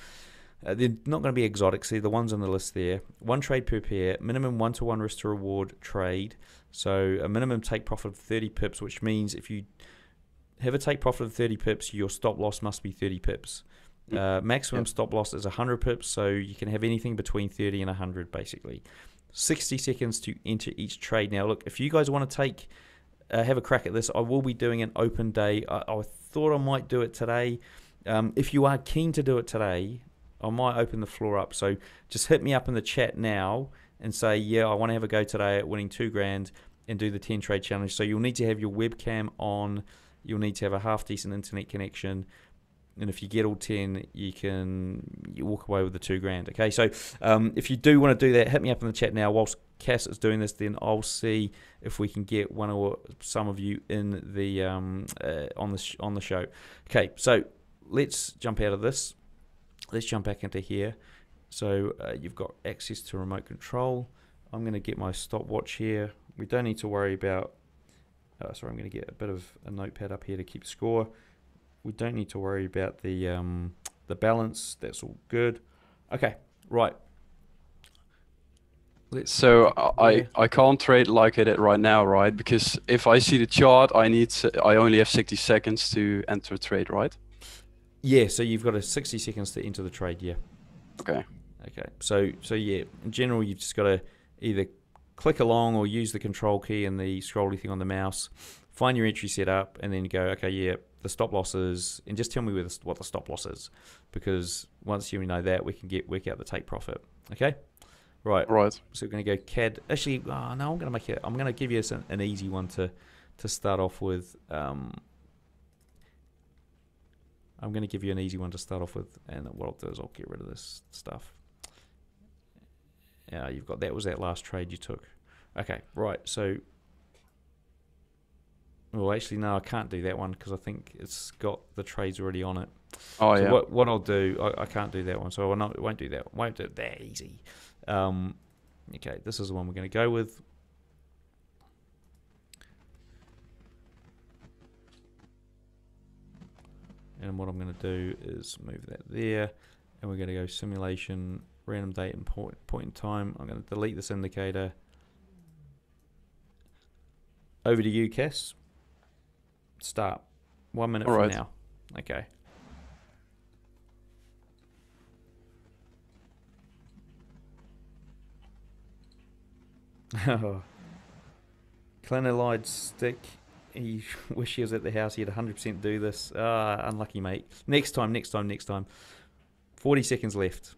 They're not going to be exotic. See, the ones on the list there. 1 trade per pair, minimum 1-to-1 risk to reward trade. So a minimum take profit of 30 pips, which means if you have a take profit of 30 pips, your stop loss must be 30 pips. Maximum stop loss is 100 pips, so you can have anything between 30 and 100 basically. 60 seconds to enter each trade. Now look, if you guys want to take have a crack at this, I will be doing an open day. I thought I might do it today. If you are keen to do it today, I might open the floor up. So just hit me up in the chat now and say, yeah, I want to have a go today at winning $2,000 and do the 10 trade challenge. So you'll need to have your webcam on. You'll need to have a half decent internet connection. And if you get all 10, you walk away with the $2,000. Okay, so if you do want to do that, hit me up in the chat now. Whilst Cass is doing this, then I'll see if we can get one or some of you in the on the show. Okay, so let's jump out of this. Let's jump back into here. So you've got access to remote control. I'm going to get my stopwatch here. We don't need to worry about. Sorry, I'm going to get a bit of a notepad up here to keep score. We don't need to worry about the balance. That's all good. Okay, right. So I can't trade like it right now, right? Because if I see the chart, I only have 60 seconds to enter a trade, right? Yeah. So you've got 60 seconds to enter the trade. Yeah. Okay. Okay. So yeah. In general, you've just got to either click along or use the control key and the scrolly thing on the mouse. Find your entry setup and then go. Okay. Yeah. The stop losses, and just tell me what the stop loss is, because once you know that, we can work out the take profit. Okay, right. So we're going to go CAD. Actually, oh, no, I'm going to make it. I'm going to give you an easy one to start off with. I'm going to give you an easy one to start off with, and what I'll do is I'll get rid of this stuff. Yeah, you've got that was that last trade you took. Okay, right. So. Well, actually, no, I can't do that one because I think it's got the trades already on it. Oh, so yeah. What I'll do, I can't do that one, so I won't do that. Won't do it that easy. Okay, this is the one we're going to go with. And what I'm going to do is move that there, and we're going to go simulation, random date and point in time. I'm going to delete this indicator. Over to you, Cass. Start 1 minute from now. Okay. Clanolide stick. He wish he was at the house. He had 100% do this. Unlucky, mate. Next time. 40 seconds left.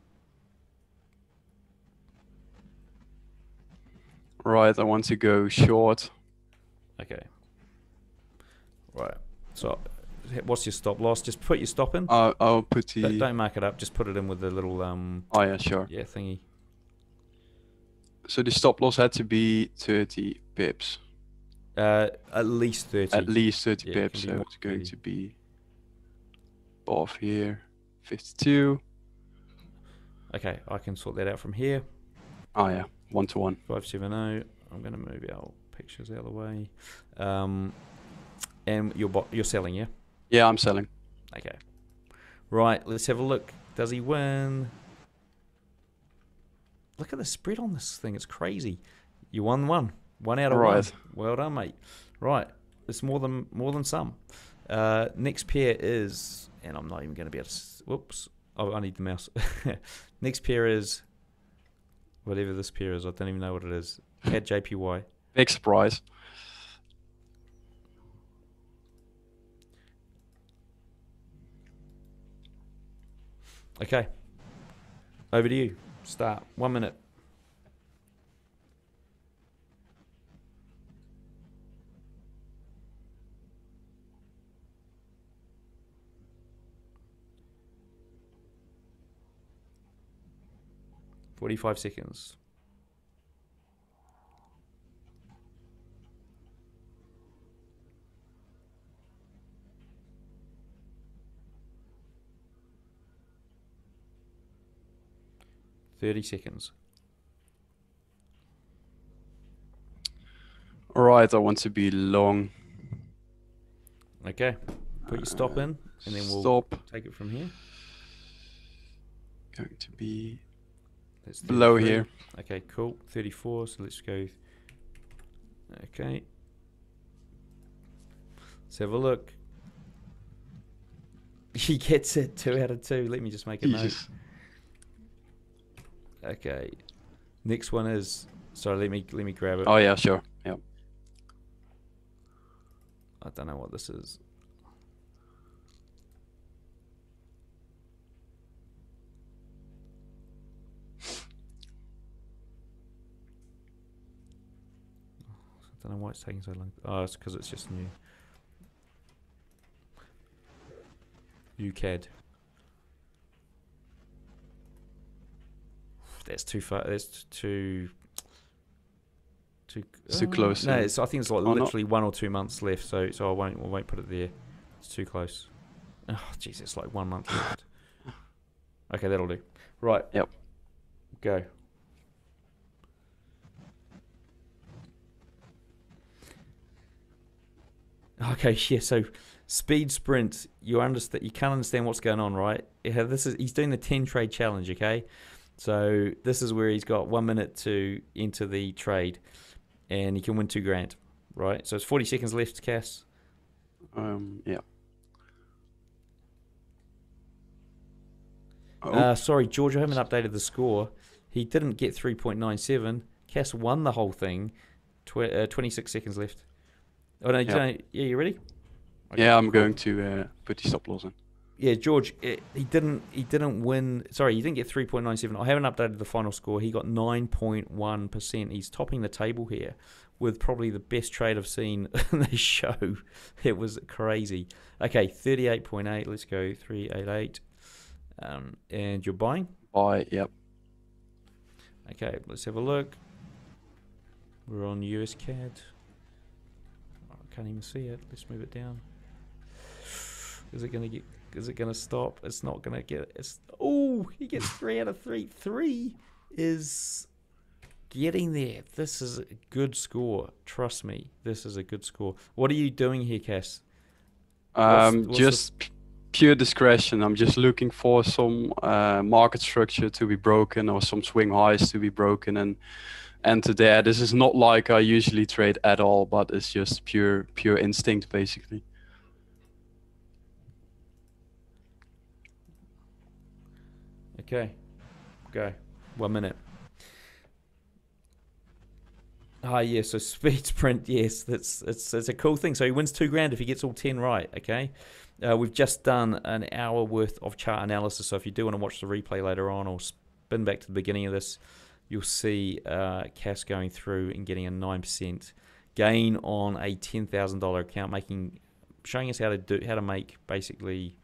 Right, I want to go short. Okay. Right. So, what's your stop loss? Just put your stop in. I'll put the. Don't mark it up. Just put it in with the little. Oh yeah, sure. Yeah, thingy. So the stop loss had to be 30 pips. At least 30. At least 30 pips. So it's going to be. Off here, 52. Okay, I can sort that out from here. Oh yeah, 1 to 1. 570. I'm gonna move out. Pictures out of the way, and you're selling, yeah? Yeah, I'm selling. Okay, right. Let's have a look. Does he win? Look at the spread on this thing. It's crazy. You won one out of one. Well done, mate. Right, it's more than some. Next pair is, and I'm not even going to be able to. Whoops! Oh, I need the mouse. Next pair is whatever this pair is. I don't even know what it is. CAD JPY. Big surprise. Okay. Over to you. Start. 1 minute. Forty-five seconds. 30 seconds. All right, I want to be long. Okay, put your stop in, and then we'll take it from here. Going to be below here. Okay, cool. 34, so let's go. Okay. Let's have a look. He gets it. 2 out of 2. Let me just make a note. Okay. Next one is. Sorry, let me grab it. Oh yeah, sure. Yep. I don't know what this is. I don't know why it's taking so long. Oh, it's because it's just new. UCAD. That's too far. That's too close. No, it's, I think it's like literally 1 or 2 months left. So I won't put it there. It's too close. Oh, jeez, it's like 1 month left. Okay, that'll do. Right. Yep. Go. Okay, yeah, so speed sprint, you can't understand what's going on, right? Yeah, he's doing the 10 trade challenge, okay? So this is where he's got 1 minute to enter the trade and he can win $2,000, right? So it's 40 seconds left, Cass. Yeah. Oh. Sorry, George, I haven't updated the score. He didn't get 3.97. Cass won the whole thing. 26 seconds left. Oh no! Yep. Yeah, you ready? Okay. Yeah, I'm going to put the stop loss in. Yeah, George, he didn't win. Sorry, he didn't get 3.97. I haven't updated the final score. He got 9.1%. He's topping the table here with probably the best trade I've seen in this show. It was crazy. Okay, 38.8. Let's go 388. And you're buying? Buy. Yep. Okay, let's have a look. We're on USCAD. Can't even see it. Let's move it down. Is it gonna stop? It's not gonna get. It's oh, he gets 3 out of 3. 3 is getting there. This is a good score. Trust me, this is a good score. What are you doing here, Cass? Just pure discretion. I'm just looking for some market structure to be broken or some swing highs to be broken and. Enter there. This is not like I usually trade at all, but it's just pure instinct basically. Okay, go. 1 minute. Ah, yeah. So speed sprint. Yes, it's a cool thing. So he wins $2,000 if he gets all 10 right. Okay. We've just done an hour worth of chart analysis. So if you do want to watch the replay later on or spin back to the beginning of this. You'll see Cass going through and getting a 9% gain on a $10,000 account, showing us how to make basically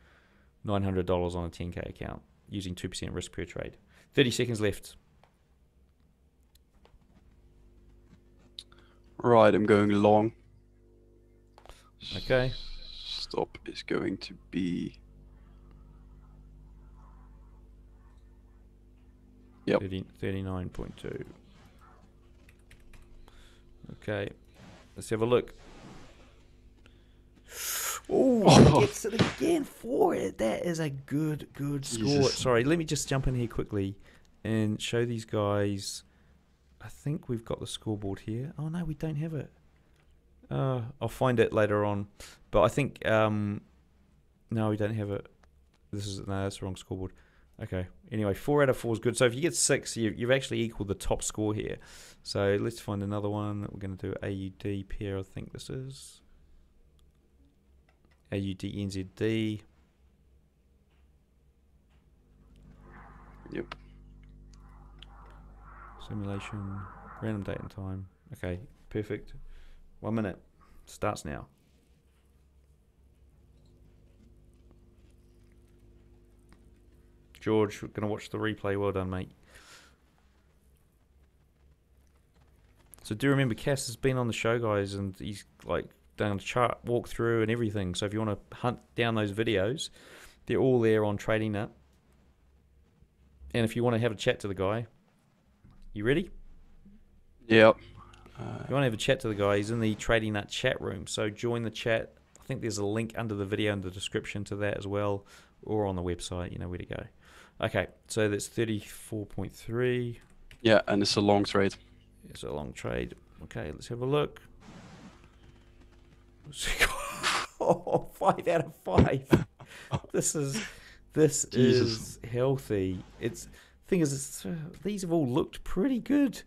$900 on a $10K account using 2% risk per trade. 30 seconds left. Right, I'm going long. Okay. Stop is going to be. Yep. 39.2. Okay, let's have a look. Ooh, oh, gets it again for it. That is a good score. Jesus. Sorry, let me just jump in here quickly and show these guys. I think we've got the scoreboard here. Oh no, we don't have it. I'll find it later on. But I think no, we don't have it. That's the wrong scoreboard. Okay. Anyway, 4 out of 4 is good. So if you get 6, you've actually equaled the top score here. So let's find another one. We're going to do AUD pair. I think this is AUD NZD. Yep. Simulation, random date and time. Okay, perfect. 1 minute starts now. George, we're going to watch the replay. Well done, mate. So do remember, Cass has been on the show, guys, and he's like done a chart walkthrough and everything. So if you want to hunt down those videos, they're all there on Trading Nut. And if you want to have a chat to the guy, you ready? Yep. If you want to have a chat to the guy, he's in the Trading Nut chat room. So join the chat. I think there's a link under the video in the description to that as well, or on the website. You know where to go. Okay, so that's 34.3. Yeah, and it's a long trade. It's a long trade. Okay, let's have a look. Oh, 5 out of 5. This Jesus. Is healthy. It's thing is, these have all looked pretty good.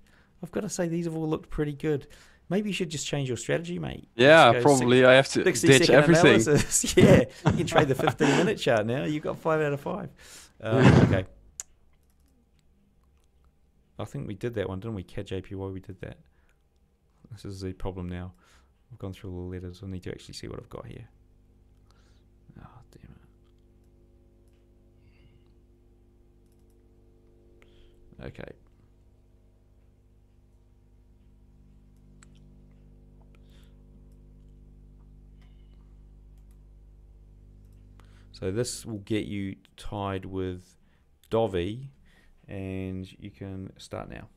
I've got to say, these have all looked pretty good. Maybe you should just change your strategy, mate. Yeah, probably. I have to ditch everything. Yeah, you can trade the 15-minute chart now. You've got 5 out of 5. Okay. I think we did that one, didn't we? CAD JPY, we did that. This is the problem now. I've gone through all the letters. I need to actually see what I've got here. Oh, damn it. Okay. So this will get you tied with Dovey, and you can start now.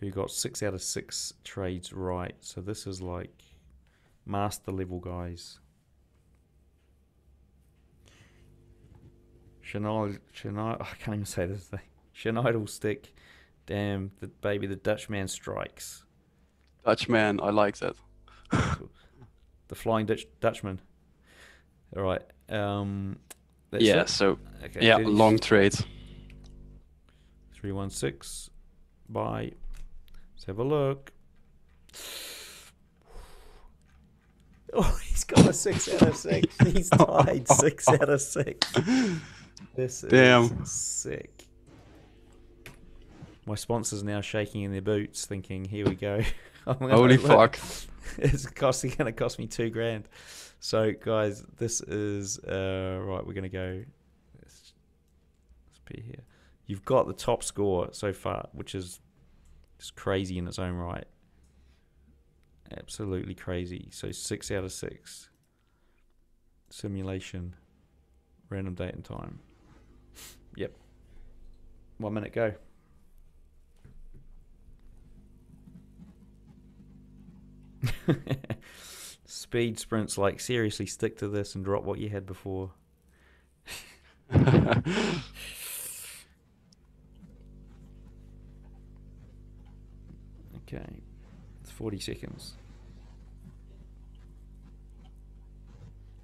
Who got 6 out of 6 trades right? So this is like master level, guys. Schneider, I can't even say this thing. Schneider stick. Damn, the baby, the Dutchman strikes. Dutchman, I like that. The flying Dutchman. All right. Yeah. It. So okay, yeah, long trade. 316. Buy. Let's have a look. Oh, he's got a 6 out of 6. He's tied 6 out of 6. This Damn. Is sick. My sponsor's now shaking in their boots, thinking, "Here we go." Holy fuck! It's going to cost me $2 grand. So guys, this is right. We're gonna go. Let's be here. You've got the top score so far, which is just crazy in its own right. Absolutely crazy. So 6 out of 6. Simulation. Random date and time. Yep. 1 minute go. Speed sprints, like seriously, stick to this and drop what you had before. Okay, it's 40 seconds.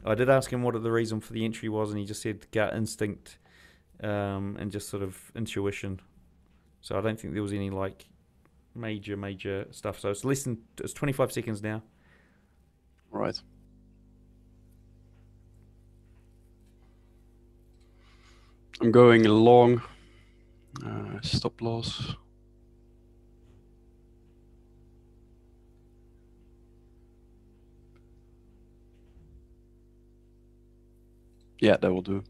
I did ask him what the reason for the entry was, and he just said gut instinct and just sort of intuition. So I don't think there was any like major stuff. So it's less than, it's 25 seconds now. Right. I'm going long. Stop loss. Yeah, that will do.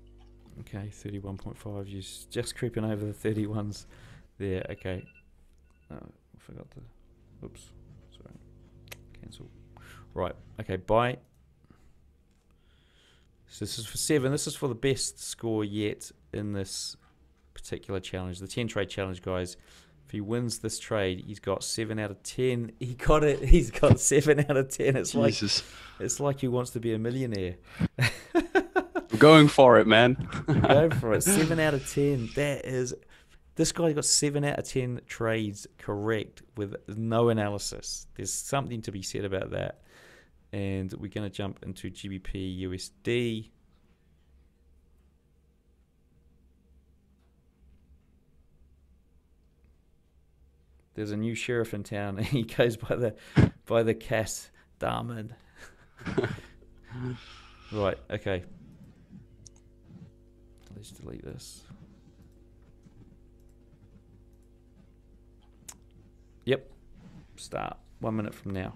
Okay, 31.5. You're just creeping over the 31s there. Okay. Oh, I forgot the. Oops. Sorry. Cancel. Right, okay, buy. So this is for 7. This is for the best score yet in this particular challenge, the 10 trade challenge, guys. If he wins this trade, he's got 7 out of 10. He got it. He's got 7 out of 10. It's Jesus. Like it's like he wants to be a millionaire. I'm going for it, man. Go for it. 7 out of 10. That is. This guy got 7 out of 10 trades correct with no analysis. There's something to be said about that. And we're going to jump into GBPUSD. There's a new sheriff in town, and he goes by the Cas Daamen. Right, okay. Let's delete this. Yep, start 1 minute from now.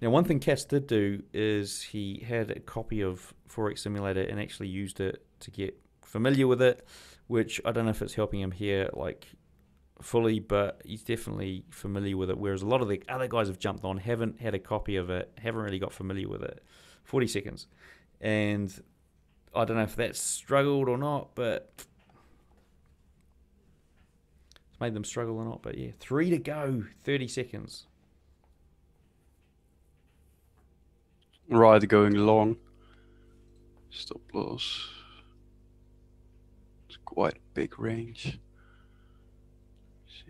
Now, one thing Cas did do is he had a copy of Forex Simulator and actually used it to get familiar with it, which I don't know if it's helping him here like fully, but he's definitely familiar with it, whereas a lot of the other guys have jumped on, haven't had a copy of it, haven't really got familiar with it. 40 seconds. And I don't know if that's struggled or not, but... made them struggle or not, but yeah, 3 to go, 30 seconds. Right, going long. Stop loss. It's quite a big range. See.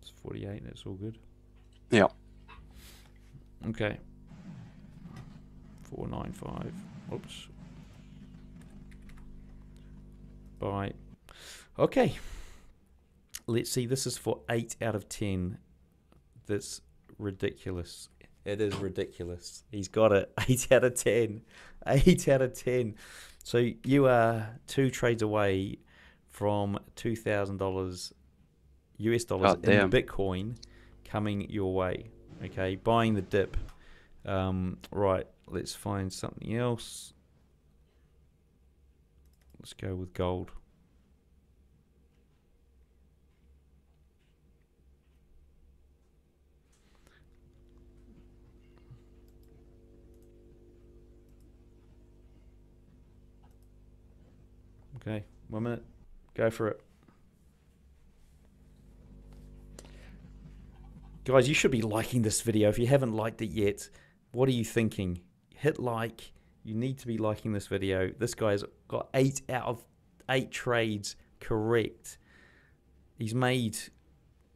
It's 48, that's all good. Yeah. Okay. 495. Oops. Bye. Okay. Let's see. This is for 8 out of 10. That's ridiculous. It is ridiculous. He's got it. 8 out of 10. 8 out of 10. So you are 2 trades away from $2,000 US dollars in Bitcoin coming your way. Okay, buying the dip. Right, let's find something else. Let's go with gold. Okay, 1 minute. Go for it. Guys, you should be liking this video. If you haven't liked it yet, what are you thinking? Hit like. You need to be liking this video. This guy's got 8 out of 8 trades correct. He's made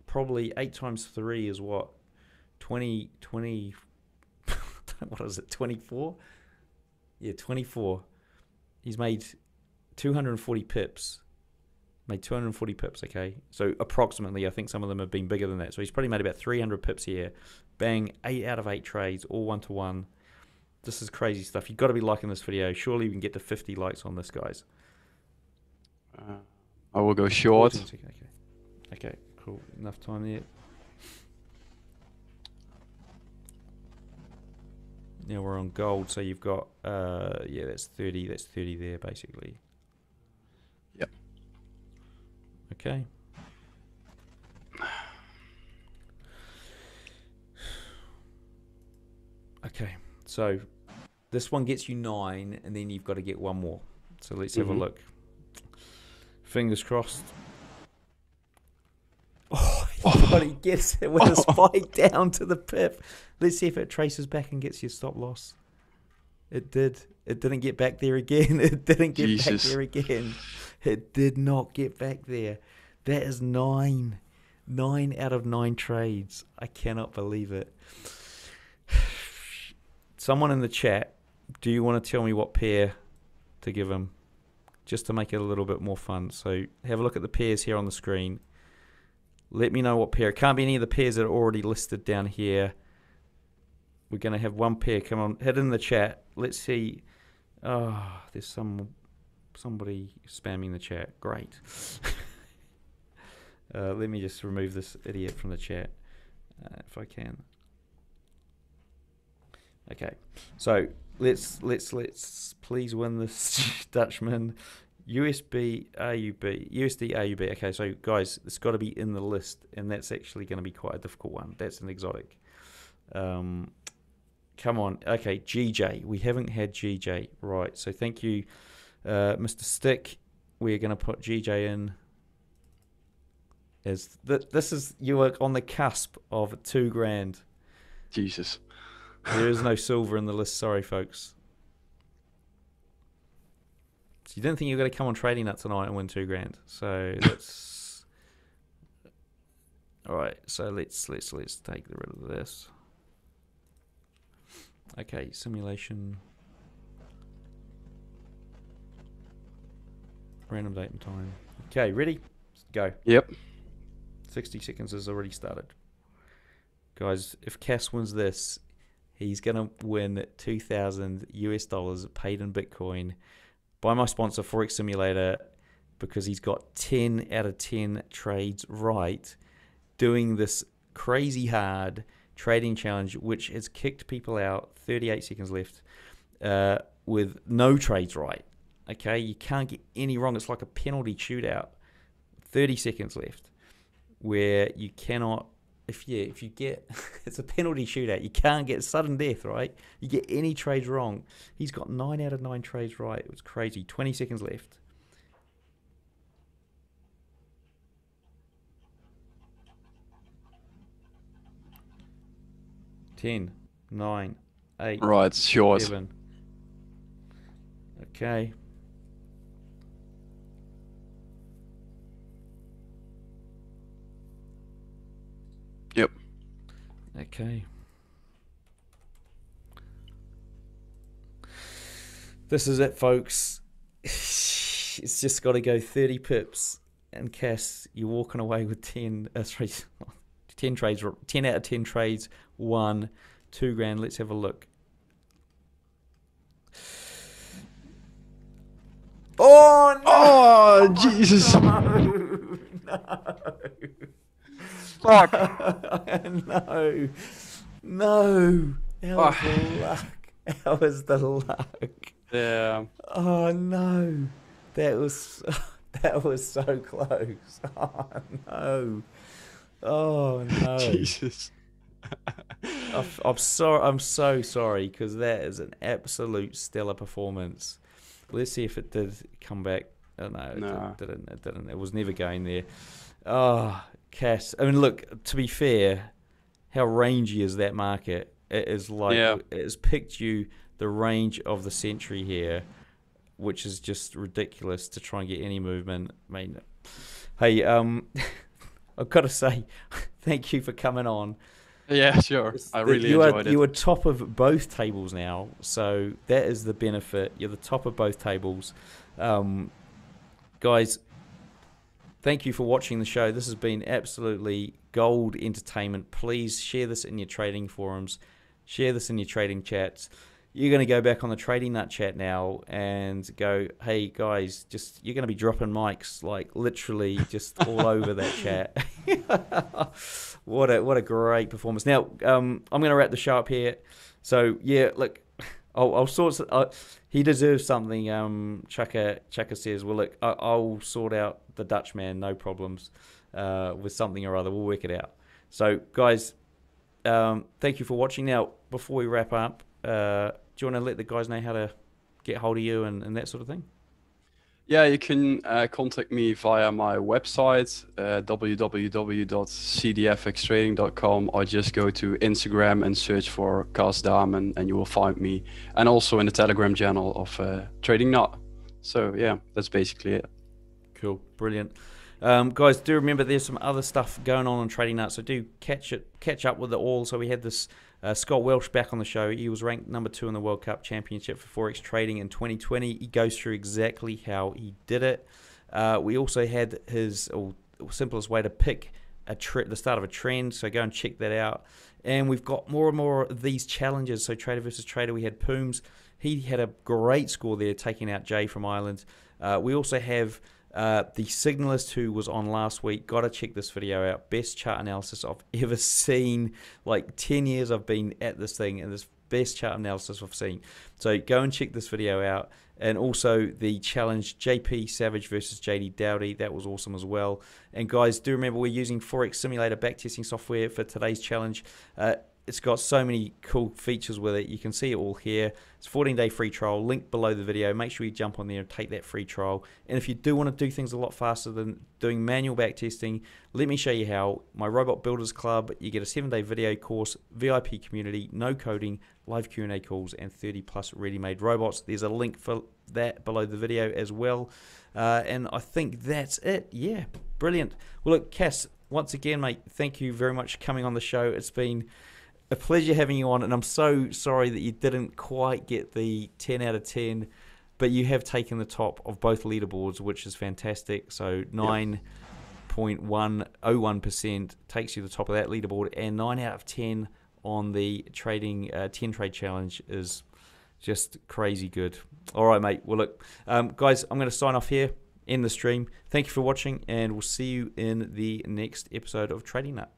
probably 8 times 3 is what? 20, what is it, 24? Yeah, 24. He's made 240 pips. Made 240 pips, okay? So approximately, I think some of them have been bigger than that. So he's probably made about 300 pips here. Bang, 8 out of 8 trades, all 1-to-1. This is crazy stuff. You've got to be liking this video. Surely we can get to 50 likes on this, guys. I will go short. Okay, okay, cool. Enough time there. Now we're on gold, so you've got, yeah, that's 30 there, basically. Yep. Okay. Okay, so this one gets you 9, and then you've got to get 1 more. So let's have a look. Fingers crossed. But he gets it with a spike down to the pip. Let's see if it traces back and gets your stop loss. It did. It didn't get back there again. It didn't get back there again. It did not get back there. That is 9. 9 out of 9 trades. I cannot believe it. Someone in the chat, do you want to tell me what pair to give him? Just to make it a little bit more fun. So have a look at the pairs here on the screen. Let me know what pair. It can't be any of the pairs that are already listed down here. We're going to have 1 pair. Come on, hit in the chat. Let's see. Oh, there's somebody spamming the chat. Great. Let me just remove this idiot from the chat if I can. Okay, so let's please win this Dutchman. USD AUB. Okay, so guys, it's got to be in the list, and that's actually going to be quite a difficult one. That's an exotic. Come on. Okay, GJ. We haven't had GJ. Right, so thank you, Mr. Stick. We're going to put GJ in. As this is, you are on the cusp of $2,000. Jesus. There is no silver in the list. Sorry, folks. So you didn't think you were going to come on Trading Nut tonight and win $2,000. So that's all right. So let's take rid of this. Okay, simulation, random date and time. Okay, ready? Go. Yep. 60 seconds has already started. Guys, if Cas wins this, he's going to win $2,000 US paid in Bitcoin. By my sponsor, Forex Simulator, because he's got 10 out of 10 trades right, doing this crazy hard trading challenge, which has kicked people out, 38 seconds left, with no trades right. Okay, you can't get any wrong. It's like a penalty shootout, 30 seconds left, where you cannot, if you get, it's a penalty shootout. You can't get sudden death, right? You get any trades wrong. He's got 9 out of 9 trades right. It was crazy. 20 seconds left. Ten, 9, 8. Right, it's short. 7. Okay. Okay. This is it, folks. It's just got to go 30 pips. And Cas, you're walking away with 10 trades, 10 out of 10 trades, won, $2,000. Let's have a look. Oh, no. Oh, Jesus. No. No. Fuck. No. No. How was the luck? Yeah. Oh, no. That was so close. Oh, no. Oh, no. Jesus. I'm so sorry because that is an absolute stellar performance. Let's see if it did come back. Oh, no, nah. It didn't. It was never going there. Oh, Cas. I mean, look, to be fair, how rangy is that market? It is like, yeah. It has picked you the range of the century here, which is just ridiculous to try and get any movement. I mean, hey, I've got to say thank you for coming on. Yeah, sure. I really enjoyed it. You are top of both tables now, so that is the benefit. You're the top of both tables. Guys, thank you for watching the show. This has been absolutely gold entertainment. Please share this in your trading forums. Share this in your trading chats. You're going to go back on the Trading Nut chat now and go, hey, guys, just you're going to be dropping mics, like, literally just all over that chat. What a great performance. Now, I'm going to wrap the show up here. So, yeah, look, I'll sort out. He deserves something, Chaka says. Well, look, I'll sort out the Dutchman, no problems, with something or other. We'll work it out. So, guys, thank you for watching. Now, before we wrap up, do you want to let the guys know how to get hold of you and that sort of thing? Yeah, you can contact me via my website, www.cdfxtrading.com, or just go to Instagram and search for Cas Daamen and you will find me, and also in the Telegram channel of Trading Nut. So yeah, that's basically it. Cool, brilliant. Guys, do remember there's some other stuff going on Trading Nut, so do catch up with it all. So we had this Scott Welsh back on the show. He was ranked number 2 in the World Cup Championship for Forex Trading in 2020. He goes through exactly how he did it. We also had his simplest way to pick the start of a trend, so go and check that out. And we've got more and more of these challenges. So Trader versus Trader, we had Pooms. He had a great score there, taking out Jay from Ireland. We also have the signalist who was on last week. Gotta check this video out. Best chart analysis I've ever seen. Like 10 years I've been at this thing, and this best chart analysis I've seen. So go and check this video out. And also the challenge, JP Savage versus JD Dowdy. That was awesome as well. And guys, do remember we're using Forex Simulator backtesting software for today's challenge. It's got so many cool features with it. You can see it all here. It's a 14-day free trial, link below the video. Make sure you jump on there and take that free trial. And if you do want to do things a lot faster than doing manual back testing, let me show you how. My Robot Builders Club, you get a 7-day video course, VIP community, no coding, live Q&A calls, and 30-plus ready-made robots. There's a link for that below the video as well. And I think that's it. Yeah, brilliant. Well, look, Cas, once again, mate, thank you very much for coming on the show. It's been a pleasure having you on, and I'm so sorry that you didn't quite get the 10 out of 10, but you have taken the top of both leaderboards, which is fantastic. So 9.101% takes you to the top of that leaderboard, and 9 out of 10 on the trading 10 trade challenge is just crazy good. All right, mate. Well, look, guys, I'm going to sign off here, end the stream. Thank you for watching, and we'll see you in the next episode of Trading Nut.